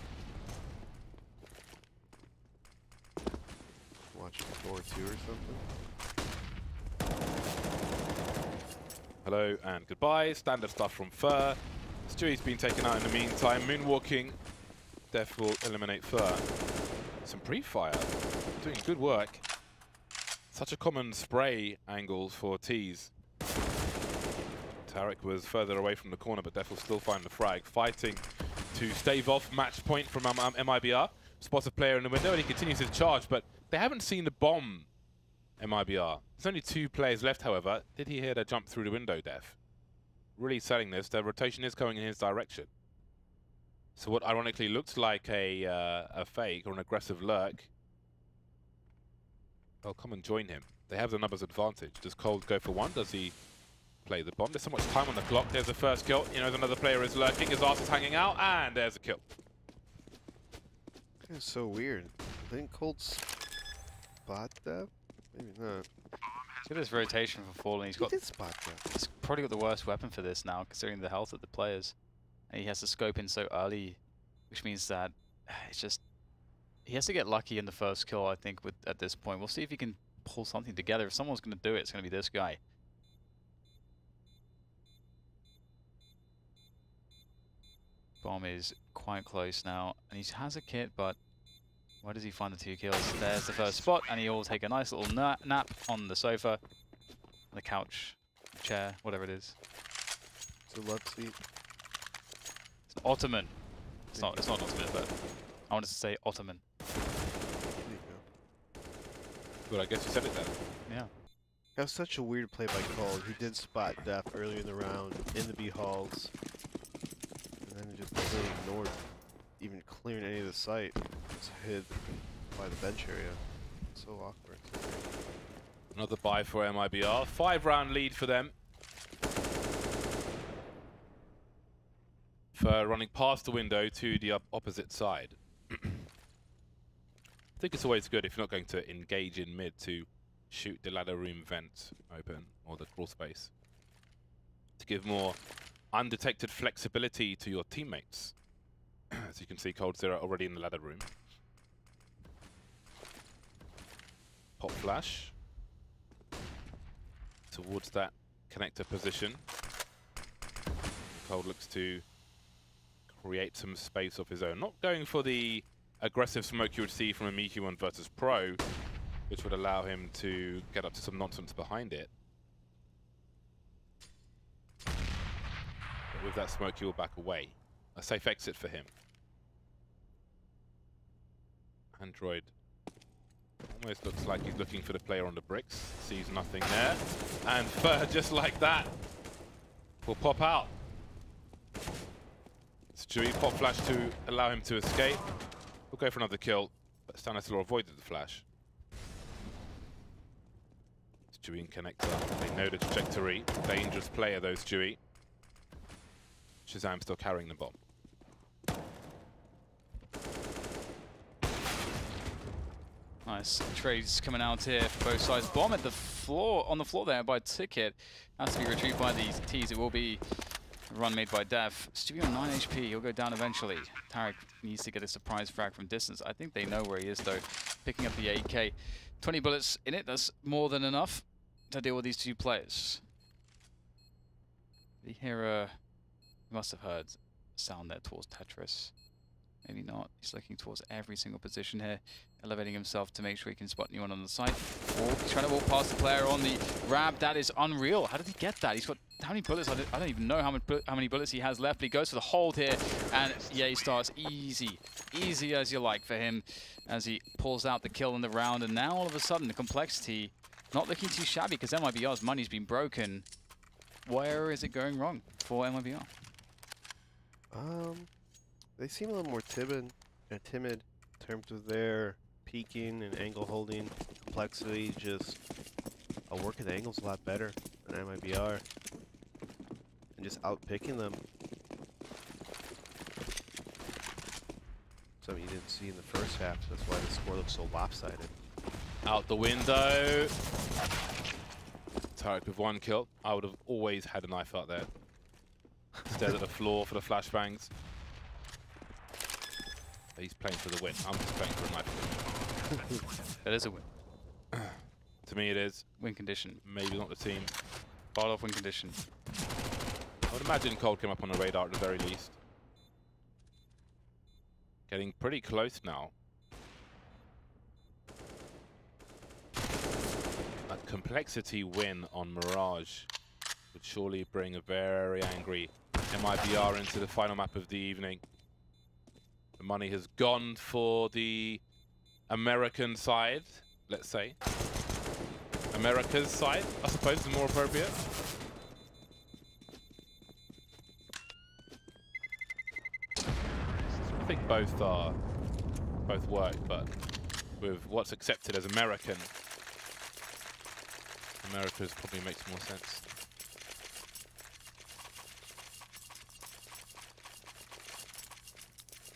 Watching floor 2 or something. Hello and goodbye. Standard stuff from fer. Stewie's been taken out in the meantime. Moonwalking. Death will eliminate fer. Some pre-fire, doing good work. Such a common spray angle for T's. Tarek was further away from the corner, but dephh will still find the frag. Fighting to stave off match point from MIBR. Spots a player in the window, and he continues his charge, but they haven't seen the bomb, MIBR. There's only 2 players left, however. Did he hear their jump through the window, dephh? Really selling this. Their rotation is going in his direction. So what ironically looks like a fake or an aggressive lurk, they'll come and join him. They have the numbers advantage. Does Cold go for one? Does he play the bomb? There's so much time on the clock. There's the first kill. You know, another player is lurking. His arse is hanging out, and there's a kill. That's so weird. I think Cold spot that? Maybe not. Look at this rotation for Fallen. He's got. He did spot that. He's probably got the worst weapon for this now, considering the health of the players. He has to scope in so early, which means that it's just... He has to get lucky in the first kill, I think, at this point. We'll see if he can pull something together. If someone's going to do it, it's going to be this guy. Bomb is quite close now, and he has a kit, but where does he find the 2 kills? There's the first spot, and he'll take a nice little nap on the sofa, the couch, the chair, whatever it is. It's a love seat. Ottoman. It's not Ottoman, but I wanted to say Ottoman. There you go. Well, I guess you said it then. Yeah. That was such a weird play by Cold. He did spot dephh earlier in the round, in the B halls. And then he just really ignored even clearing any of the site. Just hid by the bench area. So awkward. Another buy for MIBR. 5-round lead for them. fer running past the window to the opposite side. I think it's always good if you're not going to engage in mid to shoot the ladder room vent open or the crawl space to give more undetected flexibility to your teammates. As you can see, coldzera already in the ladder room. Pop flash towards that connector position. Cold looks to create some space of his own. Not going for the aggressive smoke you would see from a Miku1 versus Pro, which would allow him to get up to some nonsense behind it. with that smoke, he will back away. A safe exit for him. Android almost looks like he's looking for the player on the bricks. Sees nothing there. And Fer, just like that, will pop out. Stewie pop flash to allow him to escape. We'll go for another kill, but Stanislaw avoided the flash. Stewie and Connector, they know the trajectory. Dangerous player, though, Stewie. ShahZaM still carrying the bomb. Nice trades coming out here for both sides. Bomb at the floor, on the floor there by Ticket. Has to be retrieved by these T's. It will be a run made by Def. Stewie on 9 HP. He'll go down eventually. Tarek needs to get a surprise frag from distance. I think they know where he is, though. Picking up the AK. 20 bullets in it. That's more than enough to deal with these two players. The hero must have heard sound there towards Tetris. Maybe not. He's looking towards every single position here, elevating himself to make sure he can spot anyone on the site. Oh, he's trying to walk past the player on the grab. That is unreal. How did he get that? He's got how many bullets? I don't even know how many bullets he has left. But he goes for the hold here, and yeah, he starts easy as you like for him, as he pulls out the kill in the round. And now all of a sudden, the complexity not looking too shabby because MIBR's money's been broken. Where is it going wrong for MIBR? They seem a little more timid in terms of their peeking and angle holding. Complexity just working the angles a lot better than MIBR. And just outpicking them. Something you didn't see in the first half, that's why the score looks so lopsided. Out the window. Tarek with one kill. I would have always had a knife out there. Instead of the floor for the flashbangs. He's playing for the win. I'm just playing for a knife. That is a win. To me, it is. Win condition. Maybe not the team. Bardolph win condition. I would imagine Cold came up on the radar at the very least. Getting pretty close now. That complexity win on Mirage would surely bring a very angry MIBR into the final map of the evening. The money has gone for the American side, let's say. America's side, I suppose, is more appropriate. I think both work, but with what's accepted as American, America's probably makes more sense.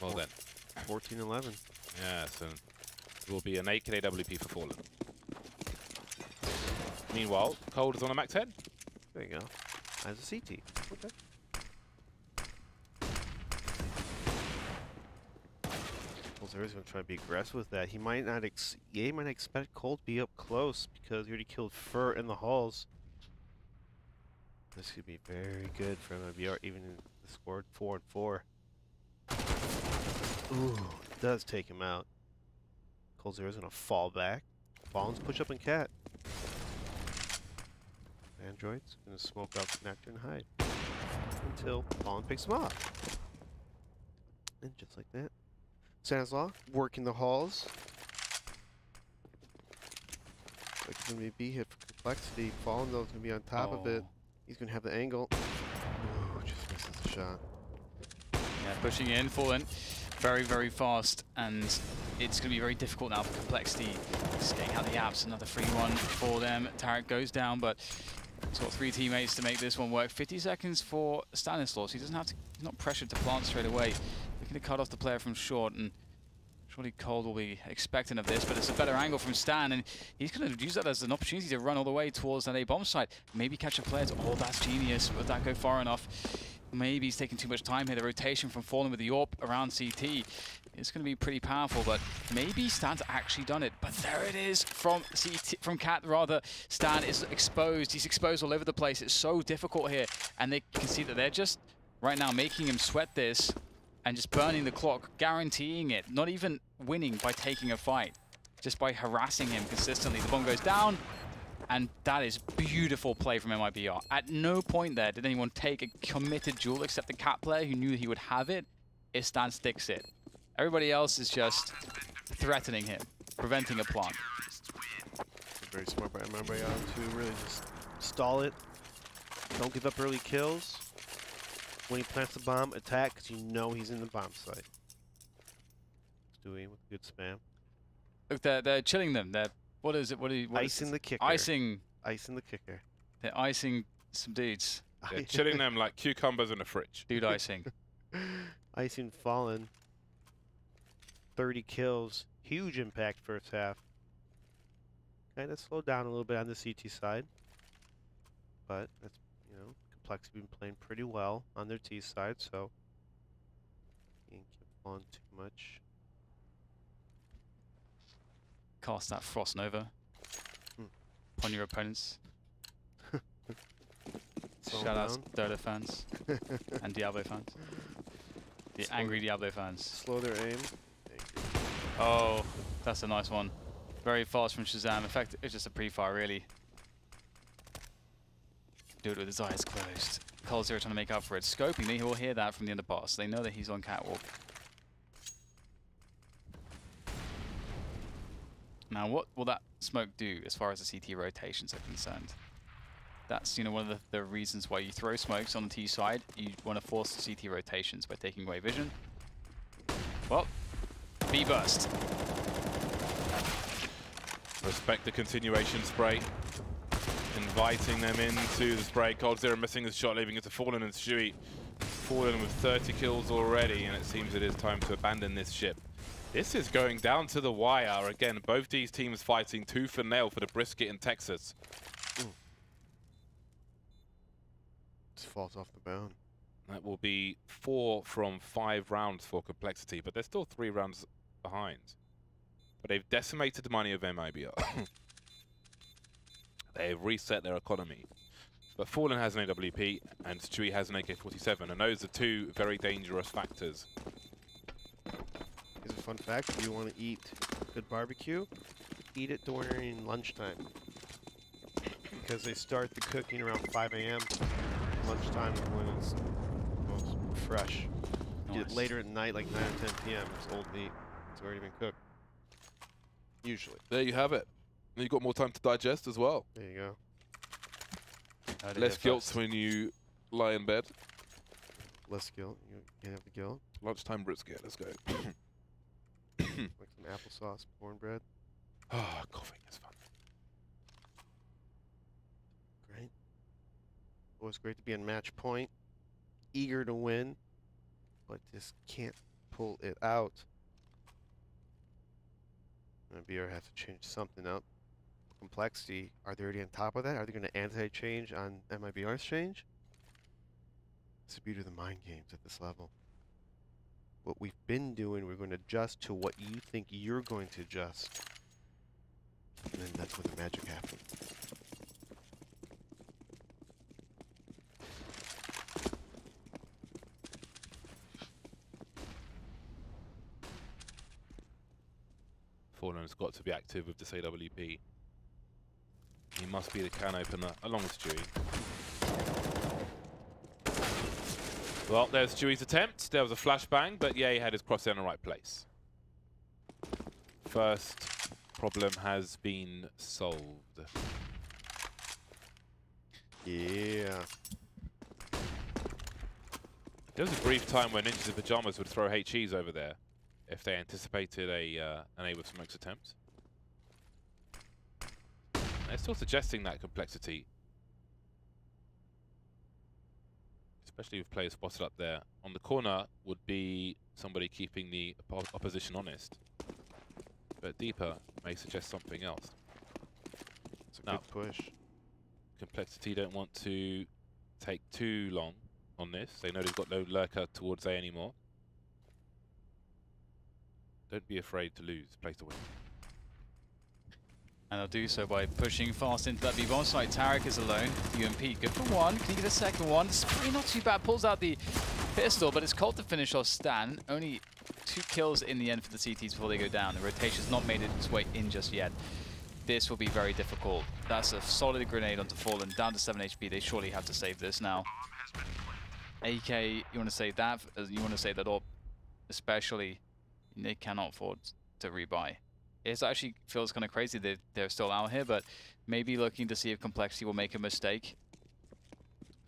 Well then. 14-11. Yeah, so it will be an AK AWP for Fallen. Meanwhile, Cold is on a max head. There you go. As a CT. Okay. Coldzera's going to try to be aggressive with that. He might not expect Cold to be up close because he already killed Fer in the halls. This could be very good for MIBR, even in the score 4-4. Ooh, does take him out. Coldzera's gonna fall back. Bombs push up and cat. Android's gonna smoke out Connector and hide. Until Fallen picks him up. And just like that. Stanislaw working the halls. Like it's gonna be a B hit for complexity. Fallen though is gonna be on top of it. He's gonna have the angle. Ooh, just misses the shot. Yeah, pushing in, Fallen. Very, very fast, and it's going to be very difficult now for complexity. Just getting out the apps, another free one for them. Tarek goes down, but he's got three teammates to make this one work. 50 seconds for Stanislaw, so he doesn't have to, he's not pressured to plant straight away. Looking to cut off the player from short, and surely Cold will be expecting of this, but it's a better angle from Stan, and he's going to use that as an opportunity to run all the way towards that A bomb site. Maybe catch a player. Oh, that's genius. Would that go far enough? Maybe he's taking too much time here. The rotation from Fallen with the AWP around CT is going to be pretty powerful, but maybe Stan's actually done it. But there it is from CT, from Cat rather. Stan is exposed. He's exposed all over the place. It's so difficult here, and they can see that they're just right now making him sweat this and just burning the clock, guaranteeing it. Not even winning by taking a fight, just by harassing him consistently. The bomb goes down. And that is beautiful play from MIBR. At no point there did anyone take a committed duel except the Cat player who knew he would have it. If Stan sticks it. Everybody else is just threatening him, preventing a plant. Very smart by MIBR to really just stall it. Don't give up early kills. When he plants the bomb, attack, because you know he's in the bomb site. Stewie with good spam. Look, they're chilling them. They're, what is it? What icing is the kicker. Icing the kicker. They're icing some dudes. They're chilling them like cucumbers in a fridge. Dude icing. Icing Fallen. 30 kills. Huge impact first half. Kind of slowed down a little bit on the CT side. But, that's, you know, Complexity been playing pretty well on their T side, so can't keep on too much. Cast that Frost Nova on your opponents. Shoutouts Dota fans and Diablo fans. The slow angry Diablo fans. Slow their aim. Oh, that's a nice one. Very fast from ShahZaM. In fact, it's just a pre-fire, really. Do it with his eyes closed. coldzera trying to make up for it. Scoping, they will hear that from the underpass. They know that he's on catwalk. Now, what will that smoke do as far as the CT rotations are concerned? That's, you know, one of the reasons why you throw smokes on the T side. You want to force the CT rotations by taking away vision. Well, B burst. Respect the continuation spray. Inviting them into the spray. coldzera missing his shot, leaving it to Fallen and Stewie. Fallen with 30 kills already, and it seems it is time to abandon this ship. This is going down to the wire. Again, both these teams fighting tooth for nail for the brisket in Texas. Ooh. Just falls off the bound. That will be 4 from 5 rounds for Complexity, but they're still 3 rounds behind. But they've decimated the money of MIBR. They've reset their economy. But Fallen has an AWP and Stewie has an AK-47, and those are 2 very dangerous factors. Here's a fun fact. If you want to eat good barbecue, eat it during lunchtime. Because they start the cooking around 5 a.m. Lunchtime is when it's most fresh. Nice. Get it later at night, like 9 or 10 p.m. It's old meat. It's already been cooked. Usually. There you have it. You've got more time to digest as well. There you go. Less guilt when you lie in bed. Less guilt. You can't have the guilt. Lunchtime brisket. Let's go. Like some applesauce, cornbread. Ah, oh, coughing is fun. Great. Always great to be in match point. Eager to win, but just can't pull it out. MIBR has to change something up. Complexity, are they already on top of that? Are they going to anti-change on MIBR's change? It's the beauty of the mind games at this level. What we've been doing, we're going to adjust to what you think you're going to adjust. And then that's when the magic happens. Fallen has got to be active with this AWP. He must be the can opener, along with Stewie. Well, there's Stewie's attempt. There was a flashbang, but Ye had his crosshair in the right place. First problem has been solved. Yeah. There was a brief time when Ninjas in Pajamas would throw HEs over there if they anticipated an A with smokes attempt. They're still suggesting that Complexity, especially with players spotted up there on the corner, would be somebody keeping the opposition honest. But deeper may suggest something else. It's a good push. Complexity don't want to take too long on this. They know they've got no lurker towards A anymore. Don't be afraid to lose. Play to win. And they'll do so by pushing fast into that B-bomb site. Tarek is alone. UMP, good for 1. Can he get a second one? Spray not too bad. Pulls out the pistol, but it's cold to finish off Stan. Only 2 kills in the end for the CTs before they go down. The rotation's not made its way in just yet. This will be very difficult. That's a solid grenade onto Fallen. Down to 7 HP. They surely have to save this now. AK, you want to save that? You want to save that up? Especially, they cannot afford to rebuy. It actually feels kind of crazy that they're still out here, but maybe looking to see if Complexity will make a mistake.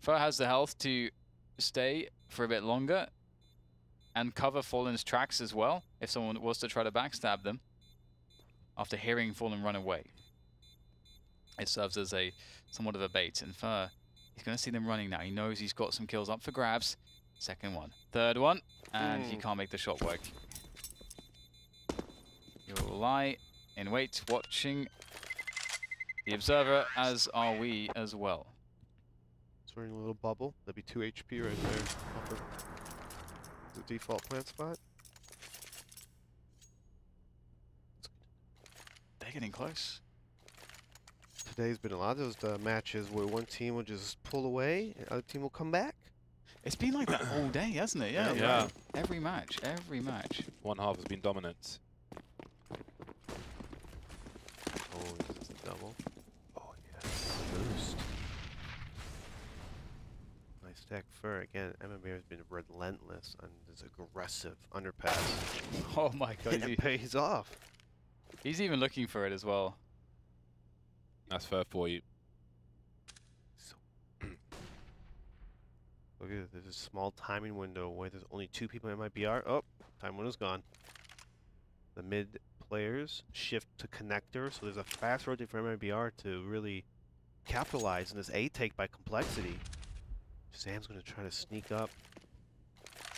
Fer has the health to stay for a bit longer and cover Fallen's tracks as well, if someone was to try to backstab them. After hearing Fallen run away, it serves as a somewhat of a bait. And Fer, he's going to see them running now. He knows he's got some kills up for grabs. Second one. Third one. And he can't make the shot work. He will lie in wait, watching the observer, as are we as well. It's wearing a little bubble. That'd be 2 HP right there. Upper. The default plant spot. They're getting close. Today's been a lot of those matches where one team will just pull away, and the other team will come back. It's been like that all day, hasn't it? Yeah, yeah. Like every match, every match. One half has been dominant. Oh, this is a double. Oh, yes. Boost. Nice tech. Fer again. MIBR has been relentless on this aggressive underpass. Oh my god. It pays off. He's even looking for it as well. That's fair for you. Look at this. There's a small timing window where there's only 2 people in MIBR. Oh, time window's gone. The mid players shift to connector, so there's a fast rotate for MIBR to really capitalize on this A take by Complexity. Sam's going to try to sneak up.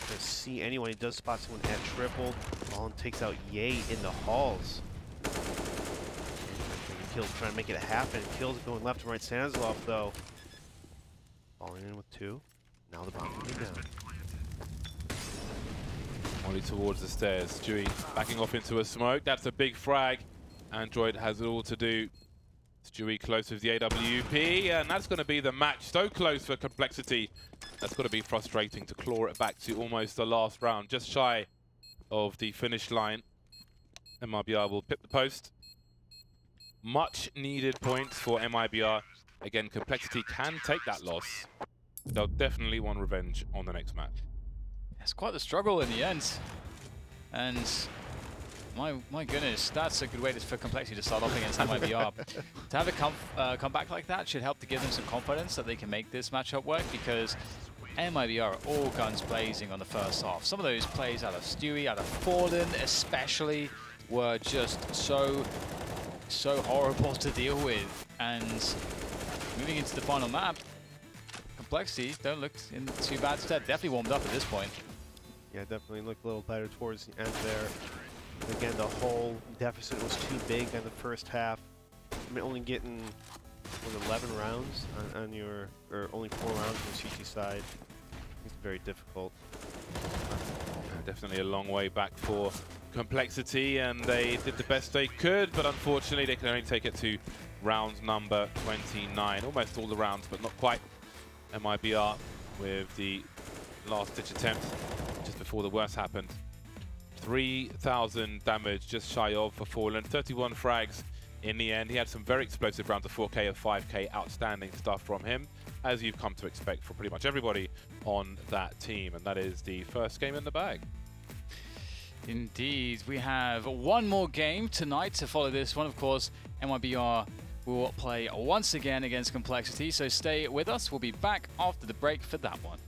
To see anyone. He does spot someone at triple. Fallen takes out Ye in the halls. Kills trying to make it happen. Kills going left and right. Stanislaw though. Falling in with 2. Now the bomb is down. Only towards the stairs. Stewie backing off into a smoke. That's a big frag. Android has it all to do. Stewie close with the AWP, and that's going to be the match. So close for Complexity. That's got to be frustrating to claw it back to almost the last round, just shy of the finish line. MIBR will pip the post. Much needed points for MIBR. Again, Complexity can take that loss. They'll definitely want revenge on the next match. It's quite the struggle in the end. And my goodness, that's a good way for Complexity to start off against MIBR. To have a comeback like that should help to give them some confidence that they can make this matchup work, because MIBR are all guns blazing on the first half. Some of those plays out of Stewie, out of Fallen especially, were just so horrible to deal with. And moving into the final map, Complexity don't look in too bad stead. Definitely warmed up at this point. Yeah, definitely looked a little better towards the end there. Again, the whole deficit was too big in the first half. I mean, only getting what, 11 rounds on your, or only 4 rounds on the CT side. It's very difficult. Definitely a long way back for Complexity, and they did the best they could, but unfortunately they can only take it to round number 29. Almost all the rounds, but not quite. MIBR with the last-ditch attempt just before the worst happened. 3,000 damage, just shy of for Fallen. 31 frags in the end. He had some very explosive rounds of 4K and 5K. Outstanding stuff from him, as you've come to expect from pretty much everybody on that team. And that is the first game in the bag. Indeed. We have one more game tonight to follow this one. Of course, MIBR will play once again against Complexity. So stay with us. We'll be back after the break for that one.